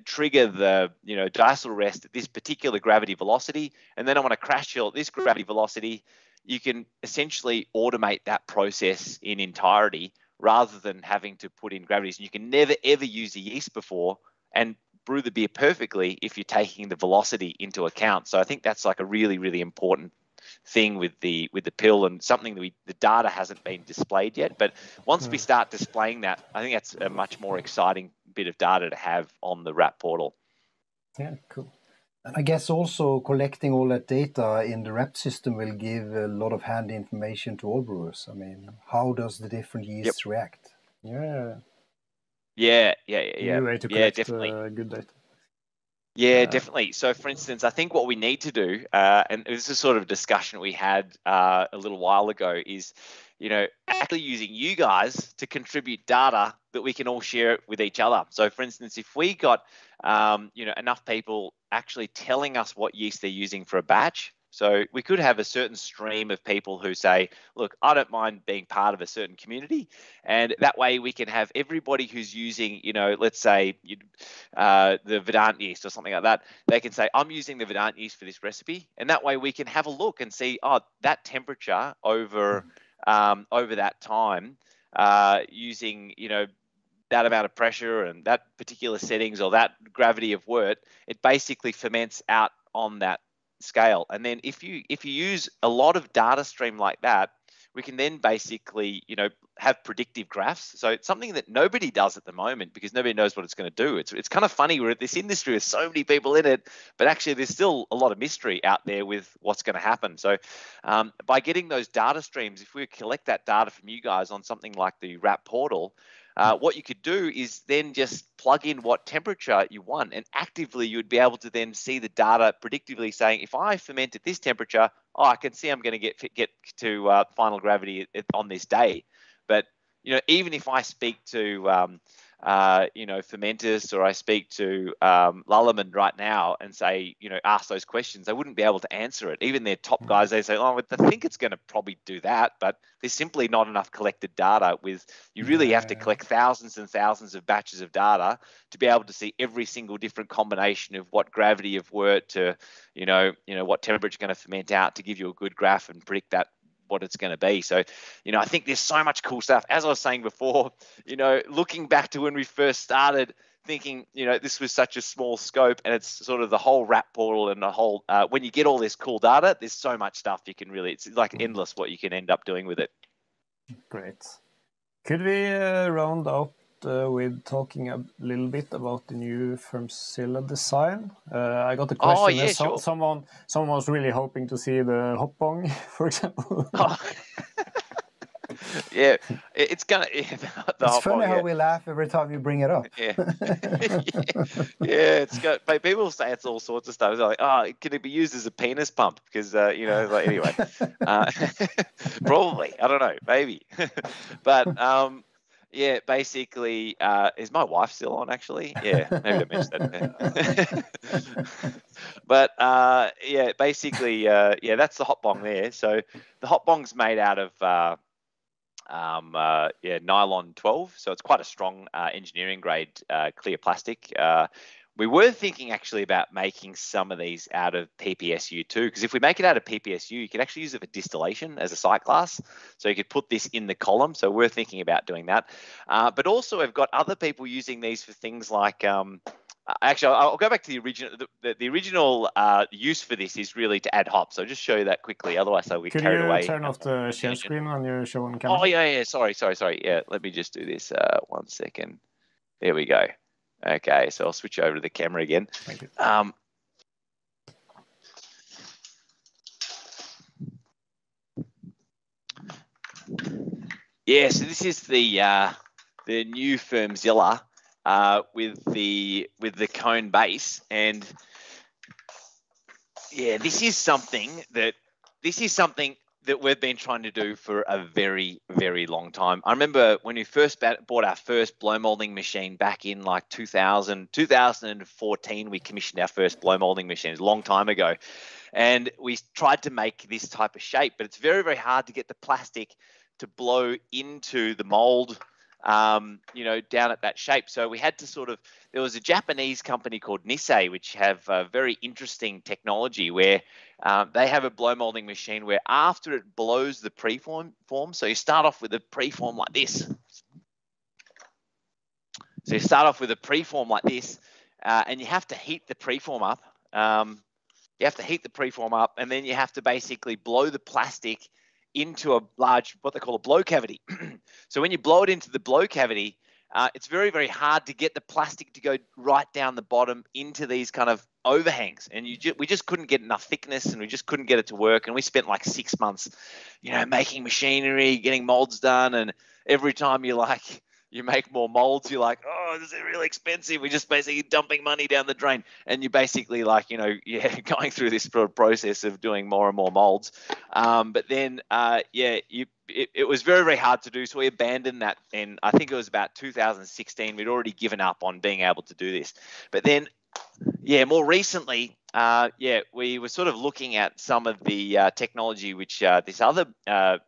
trigger the, you know, diacetyl rest at this particular gravity velocity, and then I want to crash chill at this gravity velocity. You can essentially automate that process in entirety rather than having to put in gravities. And you can never, ever use a yeast before and brew the beer perfectly if you're taking the velocity into account. So I think that's like a really, really important thing with the pill, and something that the data hasn't been displayed yet. But once we start displaying that, I think that's a much more exciting bit of data to have on the RAPT portal. Yeah, cool. And I guess also collecting all that data in the RAPT system will give a lot of handy information to all brewers. I mean, how does the different yeasts react? Yeah. Yeah, definitely. Good data. Yeah, definitely. So, for instance, I think what we need to do, and this is sort of a discussion we had a little while ago, is, you know, actually using you guys to contribute data that we can all share with each other. So, for instance, if we got, you know, enough people actually telling us what yeast they're using for a batch, so we could have a certain stream of people who say, look, I don't mind being part of a certain community. And that way we can have everybody who's using, you know, let's say the Verdant yeast or something like that. They can say, I'm using the Verdant yeast for this recipe. And that way we can have a look and see, oh, that temperature over, over that time using, you know, that amount of pressure and that particular settings or that gravity of wort, it basically ferments out on that scale. And then if you use a lot of data stream like that, we can then basically, you know, have predictive graphs. So it's something that nobody does at the moment because nobody knows what it's going to do. It's kind of funny, we're at this industry with so many people in it, but actually there's still a lot of mystery out there with what's going to happen. So by getting those data streams, if we collect that data from you guys on something like the RAPT portal, what you could do is then just plug in what temperature you want, and actively you would be able to then see the data predictively saying, if I ferment at this temperature, oh, I can see I'm going to get to final gravity on this day. But, you know, even if I speak to, you know, Fermentus, or I speak to Lullaman right now and say, you know, ask those questions, they wouldn't be able to answer it. Even their top guys, they say, oh, I think it's going to probably do that, but there's simply not enough collected data. With you really have to collect thousands and thousands of batches of data to be able to see every single different combination of what gravity of wort to, you know what temperature going to ferment out to give you a good graph and predict that what it's going to be. So, you know, I think there's so much cool stuff. As I was saying before, you know, looking back to when we first started, thinking, you know, this was such a small scope, and it's sort of the whole RAPT portal and the whole, when you get all this cool data, there's so much stuff you can really, it's like endless what you can end up doing with it. Great. Could we round out with talking a little bit about the new FermZilla design? I got a question. Oh, yeah, sure. Someone was really hoping to see the hopbong, for example. Oh. Yeah, it's gonna. It's funny how we laugh every time you bring it up. Yeah, yeah, it's good. But people say it's all sorts of stuff. It's like, oh, can it be used as a penis pump? Because you know, like, anyway, probably. I don't know, maybe. But yeah, basically, is my wife still on, actually? Yeah, maybe I mentioned that. But, yeah, basically, yeah, that's the hot bong there. So the hot bong's made out of, yeah, nylon 12. So it's quite a strong engineering grade clear plastic. We were thinking actually about making some of these out of PPSU too, because if we make it out of PPSU, you can actually use it for distillation as a site class. So you could put this in the column. So we're thinking about doing that. But also I've got other people using these for things like, actually, I'll go back to the original. The original use for this is really to add hops. So I'll just show you that quickly. Otherwise, I'll get carried away. Can you turn off the share screen on your show on camera? Oh, yeah. Sorry. Yeah, let me just do this 1 second. There we go. Okay, so I'll switch over to the camera again. Thank you. Yeah, so this is the new FermZilla with the cone base, and yeah, this is something that we've been trying to do for a very, very long time. I remember when we first bought our first blow molding machine back in like 2014, we commissioned our first blow molding machine, a long time ago. And we tried to make this type of shape, but it's very, very hard to get the plastic to blow into the mold, you know, down at that shape. So we had to sort of, there was a Japanese company called Nissei, which have a very interesting technology where they have a blow molding machine where after it blows the preform form, so you start off with a preform like this. So you start off with a preform like this, and you have to heat the preform up. And then you have to basically blow the plastic into a large, what they call a blow cavity. So when you blow it into the blow cavity, it's very, very hard to get the plastic to go right down the bottom into these kind of overhangs. And we just couldn't get enough thickness, and we just couldn't get it to work. And we spent like 6 months, you know, making machinery, getting molds done. And every time you're like, you make more molds, you're like, oh, this is really expensive. We're just basically dumping money down the drain. And you're basically like, you know, yeah, going through this process of doing more and more molds. But then, yeah, it was very, very hard to do. So we abandoned that. And I think it was about 2016. We'd already given up on being able to do this. But then, yeah, more recently, yeah, we were sort of looking at some of the technology which this other,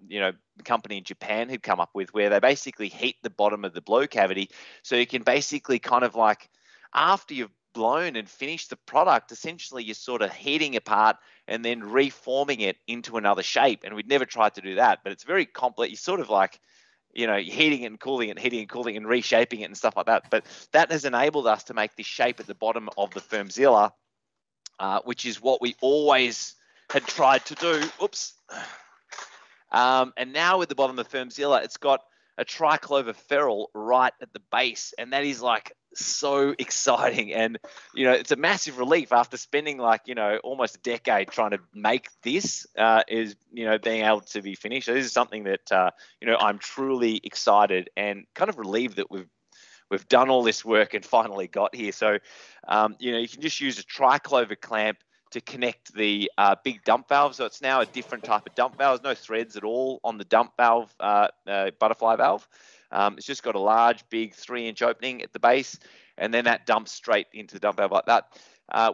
you know, company in Japan had come up with, where they basically heat the bottom of the blow cavity. So you can basically kind of like, after you've blown and finished the product, essentially you're sort of heating apart and then reforming it into another shape. And we'd never tried to do that, but it's very complex. You sort of like, you know, heating it and cooling it, heating and cooling and reshaping it and stuff like that. But that has enabled us to make this shape at the bottom of the FermZilla, which is what we always had tried to do. Oops. And now with the bottom of FermZilla, it's got a triclover ferrule right at the base. And that is like so exciting. And, you know, it's a massive relief after spending like, you know, almost a decade trying to make this is, you know, being able to be finished. So this is something that, you know, I'm truly excited and kind of relieved that we've done all this work and finally got here. So, you know, you can just use a triclover clamp to connect the big dump valve. So it's now a different type of dump valve. There's no threads at all on the dump valve, butterfly valve. It's just got a large, big 3-inch opening at the base, and then that dumps straight into the dump valve like that.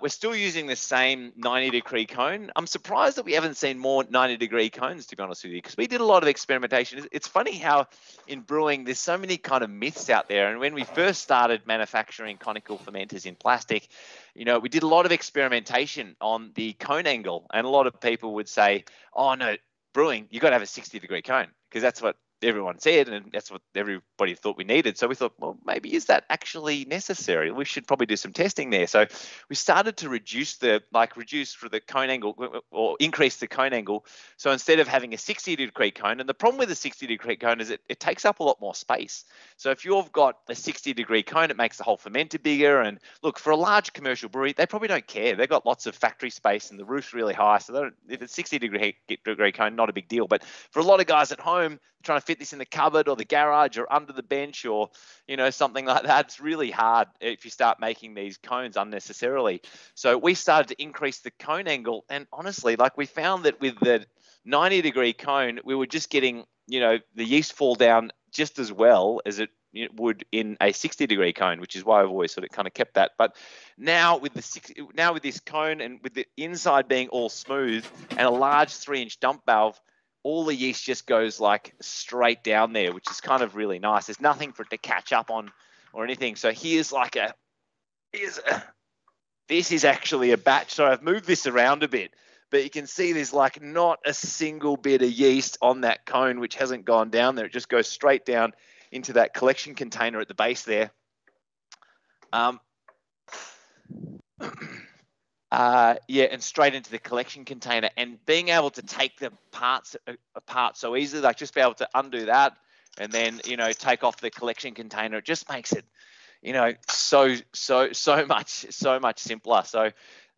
We're still using the same 90-degree cone. I'm surprised that we haven't seen more 90-degree cones, to be honest with you, because we did a lot of experimentation. It's funny how in brewing, there's so many kind of myths out there. And when we first started manufacturing conical fermenters in plastic, you know, we did a lot of experimentation on the cone angle. And a lot of people would say, oh, no, brewing, you've got to have a 60-degree cone, because that's what everyone said, and that's what everybody thought we needed. So we thought, well, maybe is that actually necessary? We should probably do some testing there. So we started to reduce the, like reduce for the cone angle or increase the cone angle. So instead of having a 60-degree cone, and the problem with a 60-degree cone is it takes up a lot more space. So if you've got a 60-degree cone, it makes the whole fermenter bigger. And look, for a large commercial brewery, they probably don't care. They've got lots of factory space and the roof's really high. So if it's 60-degree cone, not a big deal. But for a lot of guys at home, trying to fit this in the cupboard or the garage or under the bench or, you know, something like that. It's really hard if you start making these cones unnecessarily. So we started to increase the cone angle. And honestly, like we found that with the 90-degree cone, we were just getting, you know, the yeast fall down just as well as it would in a 60-degree cone, which is why I've always sort of kind of kept that. But now with this cone and with the inside being all smooth and a large 3-inch dump valve, all the yeast just goes like straight down there, which is kind of really nice. There's nothing for it to catch up on or anything. So here's like this is actually a batch. So I've moved this around a bit, but you can see there's like not a single bit of yeast on that cone, which hasn't gone down there. It just goes straight down into that collection container at the base there. Yeah, and straight into the collection container, and being able to take the parts apart so easily, like just be able to undo that and then, you know, take off the collection container. It just makes it, you know, so much simpler. So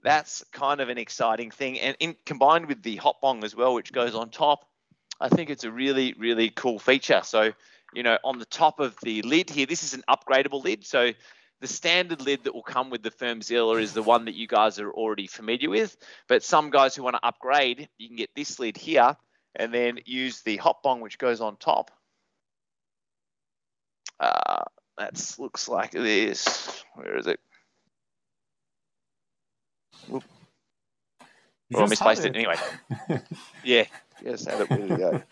that's kind of an exciting thing. And combined with the hot bong as well, which goes on top, I think it's a really, really cool feature. So, you know, on the top of the lid here, this is an upgradable lid. So the standard lid that will come with the FermZilla is the one that you guys are already familiar with. But some guys who want to upgrade, you can get this lid here and then use the hot bong, which goes on top. That looks like this. Where is it? Whoop. Well, I misplaced it anyway. Yeah. Yes, had it. Where did it go?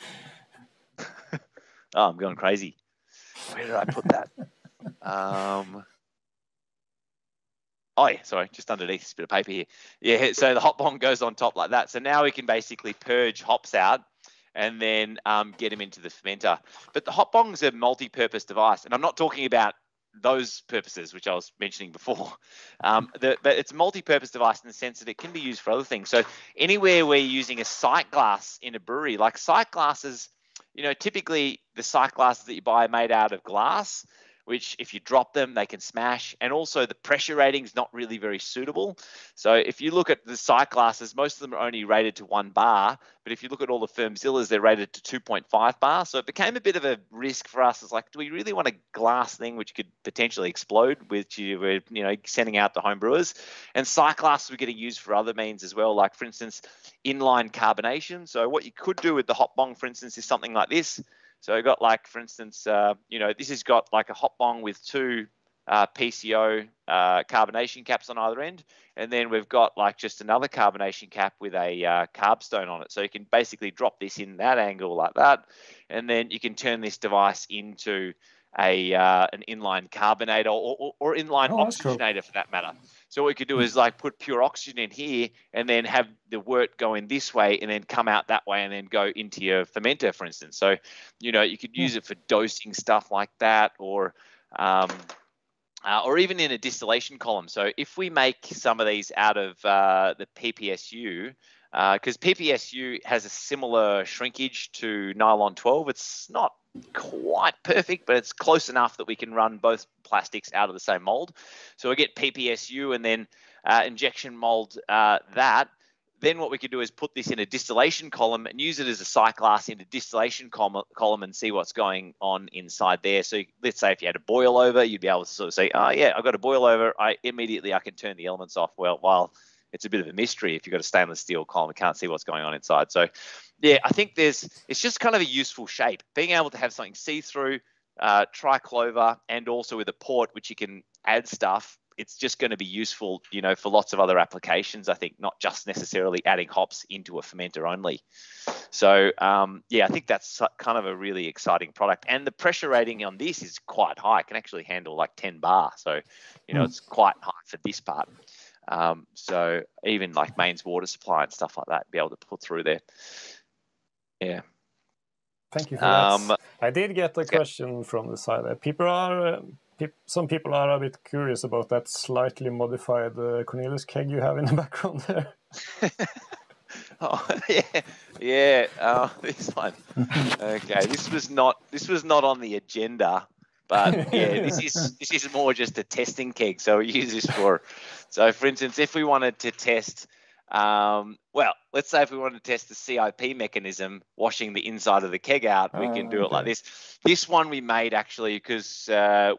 Oh, I'm going crazy. Where did I put that? Oh, yeah, sorry, just underneath this bit of paper here. Yeah, so the hot bong goes on top like that. So now we can basically purge hops out and then get them into the fermenter. But the hot bong is a multi-purpose device, and I'm not talking about those purposes, which I was mentioning before. But it's a multi-purpose device in the sense that it can be used for other things. So anywhere we're using a sight glass in a brewery, like sight glasses, you know, typically the sight glasses that you buy are made out of glass. which if you drop them, they can smash. And also the pressure rating is not really very suitable. So if you look at the sight glasses, most of them are only rated to 1 bar. But if you look at all the FermZillas, they're rated to 2.5 bar. So it became a bit of a risk for us. It's like, do we really want a glass thing which could potentially explode, which you were, you know, sending out the homebrewers? And sight glasses were getting used for other means as well, like, for instance, inline carbonation. So what you could do with the hop bong, for instance, is something like this. So you've got, like, for instance, you know, this has got like a hop bong with 2 PCO carbonation caps on either end. And then we've got like just another carbonation cap with a carb stone on it. So you can basically drop this in that angle like that. And then you can turn this device into a an inline carbonator or inline oxygenator, cool, for that matter. So what we could do is like put pure oxygen in here and then have the wort go in this way and then come out that way and then go into your fermenter, for instance. So, you know, you could use it for dosing stuff like that, or even in a distillation column. So if we make some of these out of the PPSU, because PPSU has a similar shrinkage to nylon 12. It's not quite perfect, but it's close enough that we can run both plastics out of the same mold. So we get PPSU and then injection mold that. Then what we could do is put this in a distillation column and use it as a sight glass in a distillation column and see what's going on inside there. So let's say if you had a boil over, you'd be able to sort of say, oh, yeah, I've got a boil over. I can turn the elements off. Well, while it's a bit of a mystery if you've got a stainless steel column, you can't see what's going on inside. So, yeah, I think it's just kind of a useful shape. Being able to have something see-through, triclover, and also with a port, which you can add stuff, it's just going to be useful, you know, for lots of other applications, I think, not just necessarily adding hops into a fermenter only. So, yeah, I think that's kind of a really exciting product. And the pressure rating on this is quite high. It can actually handle like 10 bar. So, you know, it's quite high for this part. So even like mains water supply and stuff like that, be able to put through there. Yeah. Thank you for that. I did get a question from the side there. Some people are a bit curious about that slightly modified Cornelius keg you have in the background there. Oh, yeah. This one. Okay, this was not on the agenda. But yeah, this is more just a testing keg. So we use this for, so for instance, if we wanted to test, well, let's say if we wanted to test the CIP mechanism, washing the inside of the keg out, we can do it like this. This one we made actually because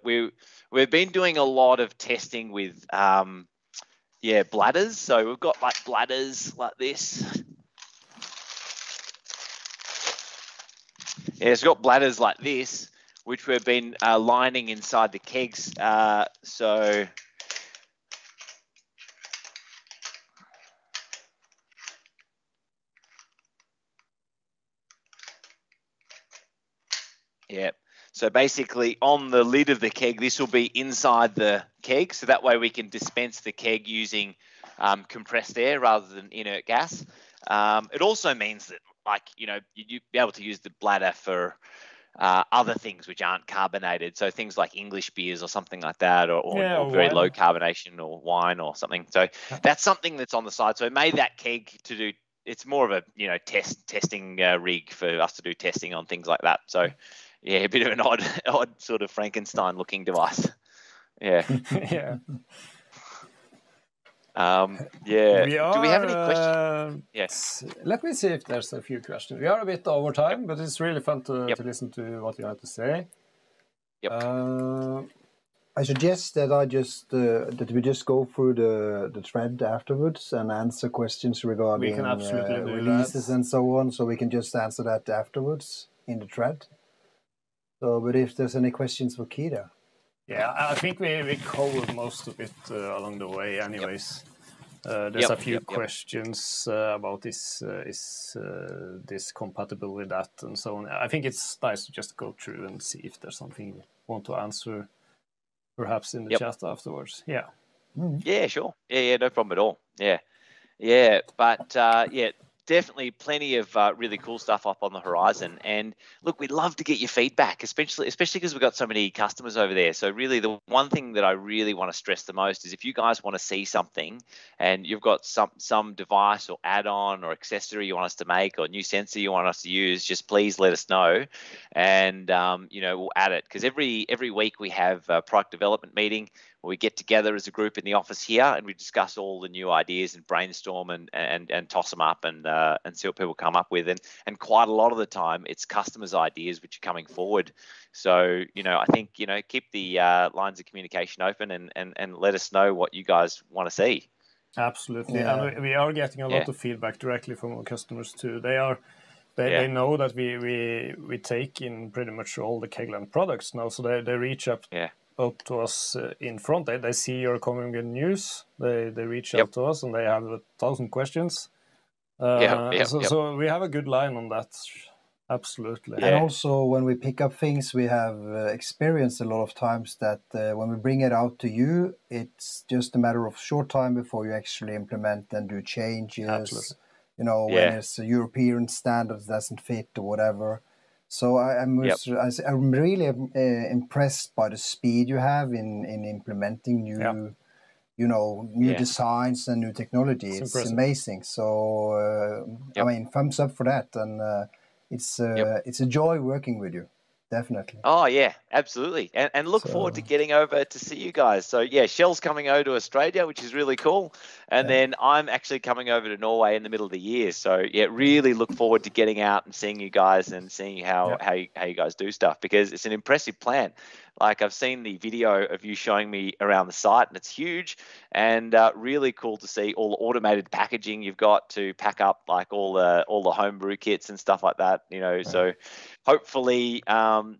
we've been doing a lot of testing with, bladders. So we've got like bladders like this. Yeah, it's got bladders like this, which we've been lining inside the kegs. So yeah, so basically on the lid of the keg, this will be inside the keg. So that way we can dispense the keg using compressed air rather than inert gas. It also means that, like, you know, you'd be able to use the bladder for other things which aren't carbonated, so things like English beers or something like that, or very low carbonation, or wine or something. So that's something that's on the side. So I made that keg to do. It's more of a, you know, testing rig for us to do testing on things like that. So yeah, a bit of an odd sort of Frankenstein looking device. Yeah. Yeah. Yeah. Do we have any questions? Yes. Let me see if there's a few questions. We are a bit over time, but it's really fun to listen to what you have to say. Yep. I suggest that we just go through the thread afterwards and answer questions regarding releases and so on. So we can just answer that afterwards in the thread. So, but if there's any questions for Kee Doery. Yeah, I think we covered most of it along the way anyways. Yep. There's a few questions about is this compatible with that and so on. I think it's nice to just go through and see if there's something you want to answer perhaps in the chat afterwards. Yeah. Mm-hmm. Yeah, sure. Yeah, no problem at all. Yeah. Yeah, but yeah, definitely plenty of really cool stuff up on the horizon. And look, we'd love to get your feedback, especially because we've got so many customers over there. So really the one thing that I really want to stress the most is if you guys want to see something and you've got some device or add-on or accessory you want us to make or new sensor you want us to use, just please let us know. And, you know, we'll add it, because every week we have a product development meeting where we get together as a group in the office here and we discuss all the new ideas and brainstorm and toss them up and see what people come up with. And quite a lot of the time it's customers' ideas which are coming forward. So, you know, I think, you know, keep the lines of communication open and let us know what you guys want to see. Absolutely. Yeah. And we are getting a lot of feedback directly from our customers too. They know that we take in pretty much all the Kegland products now, so they reach up to us in front. They see you're coming with news. They reach out to us and they have 1,000 questions. So we have a good line on that. Absolutely. Yeah. And also when we pick up things, we have experienced a lot of times that when we bring it out to you, it's just a matter of short time before you actually implement and do changes. Absolutely. You know, when it's European standards doesn't fit or whatever. So I'm really impressed by the speed you have in implementing new, you know, new designs and new technology. It's amazing. So, I mean, thumbs up for that. And it's a joy working with you. Definitely. Oh, yeah, absolutely. And look forward to getting over to see you guys. So, yeah, Shell's coming over to Australia, which is really cool. And then I'm actually coming over to Norway in the middle of the year. So, yeah, really look forward to getting out and seeing you guys and seeing how you guys do stuff, because it's an impressive plan. Like, I've seen the video of you showing me around the site and it's huge, and really cool to see all the automated packaging you've got to pack up, like all the homebrew kits and stuff like that, you know. Right. So hopefully,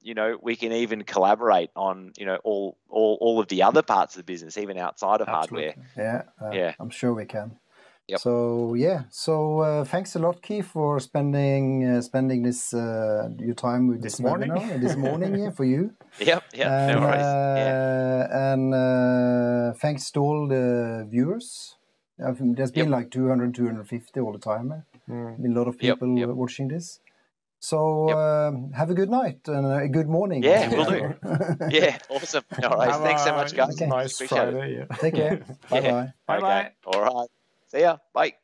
you know, we can even collaborate on, you know, all of the other parts of the business, even outside of hardware. Yeah. I'm sure we can. Yep. So, yeah. So, thanks a lot, Kee, for spending this your time with this morning. Webinar, this morning, for you. Yep. And, no worries. And thanks to all the viewers. I think there's been like 200, 250 all the time. A lot of people watching this. So have a good night and a good morning. Yeah, we'll do. Awesome. All right. Thanks so much, guys. Okay. Nice Friday. Appreciate it. Take care. Bye bye. All right. See ya. Bye.